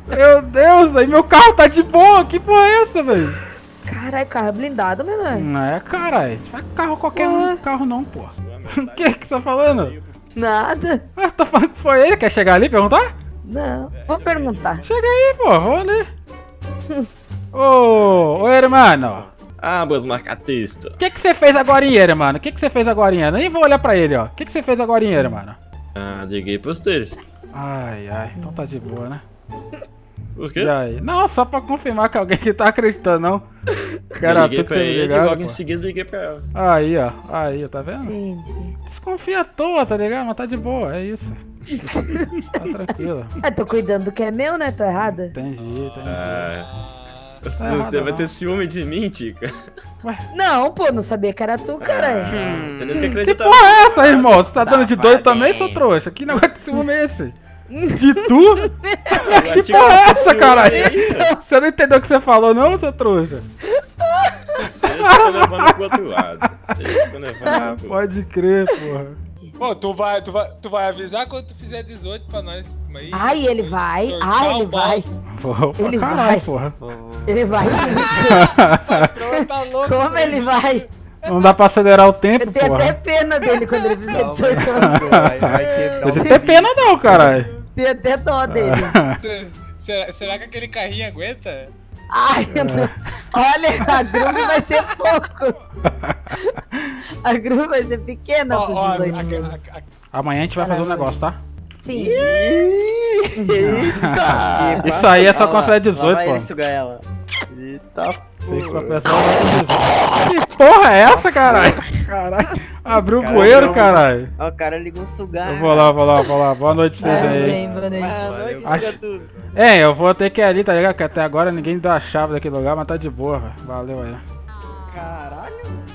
Meu Deus, aí meu carro tá de boa. Que porra é essa, velho? Caralho, carro é blindado, meu velho. Não é, caralho. Não é carro qualquer um, carro não, porra. O que que você tá falando? Nada. Ah, tá falando que foi ele? Quer chegar ali e perguntar? Não, vou perguntar. Chega aí, porra, vou ali. Ô, ô, hermano. Ah, meus marca-texto. O que que você fez agora, hermano? O que que você fez agora? Nem vou olhar pra ele, ó. O que que você fez agora, hermano? Ah, liguei pros teus. Ai, ai, então tá de boa, né? Por quê? Não, só pra confirmar que alguém que tá acreditando, não. Cara, liguei pra ele ligado, e logo pô. Em seguida liguei pra ela. Aí, ó, aí, tá vendo? Entendi. Desconfia à toa, tá ligado? Mas tá de boa, é isso. Tá tranquilo. É, tô cuidando do que é meu, né? Tô errada? Entendi, entendi. Ah. Você errado, vai não. Ter ciúme de mim, Tica? Ué? Não, pô, não sabia que era tu, caralho. Ah, hum, que, que porra é essa, irmão? Você tá safadinho. Dando de doido também, seu trouxa? Que negócio de ciúme é esse? De tu? Que porra é essa, caralho? Você não entendeu o que você falou, não, seu trouxa? Vocês estão levando pro outro lado. Vocês estão levando ah, pro... Pode crer, porra. Pô, tu vai, tu, vai, tu vai avisar quando tu fizer dezoito pra nós. Aí, ai, ele vai. Ai, ah, ele vai. Porra, ele caralho, vai. Porra. Ele vai. Como ele vai? Não dá pra acelerar o tempo, eu porra. Eu tenho até pena dele quando ele fizer dezoito anos. Não tem até pena não, caralho. Tem até dó dele. Será, será que aquele carrinho aguenta? Ai, é. Não. Olha, a groove vai ser pouco. A groove vai ser pequena. Oh, oh, a, a, a... Amanhã a gente vai caramba. Fazer um negócio, tá? Sim. Eita. Isso aí é só com a Fred dezoito, pô. Isso, galera. Eita porra. Que porra é essa, caralho? Caralho. Abriu o cara, bueiro, caralho. Ó, o cara ligou um sugar. Eu vou lá, vou lá, vou lá. Boa noite pra vocês é, aí. Bem, boa noite. Valeu, acho... tudo. É, eu vou ter que ir ali, tá ligado? Porque até agora ninguém deu a chave daquele lugar, mas tá de boa, velho. Valeu aí. Caralho.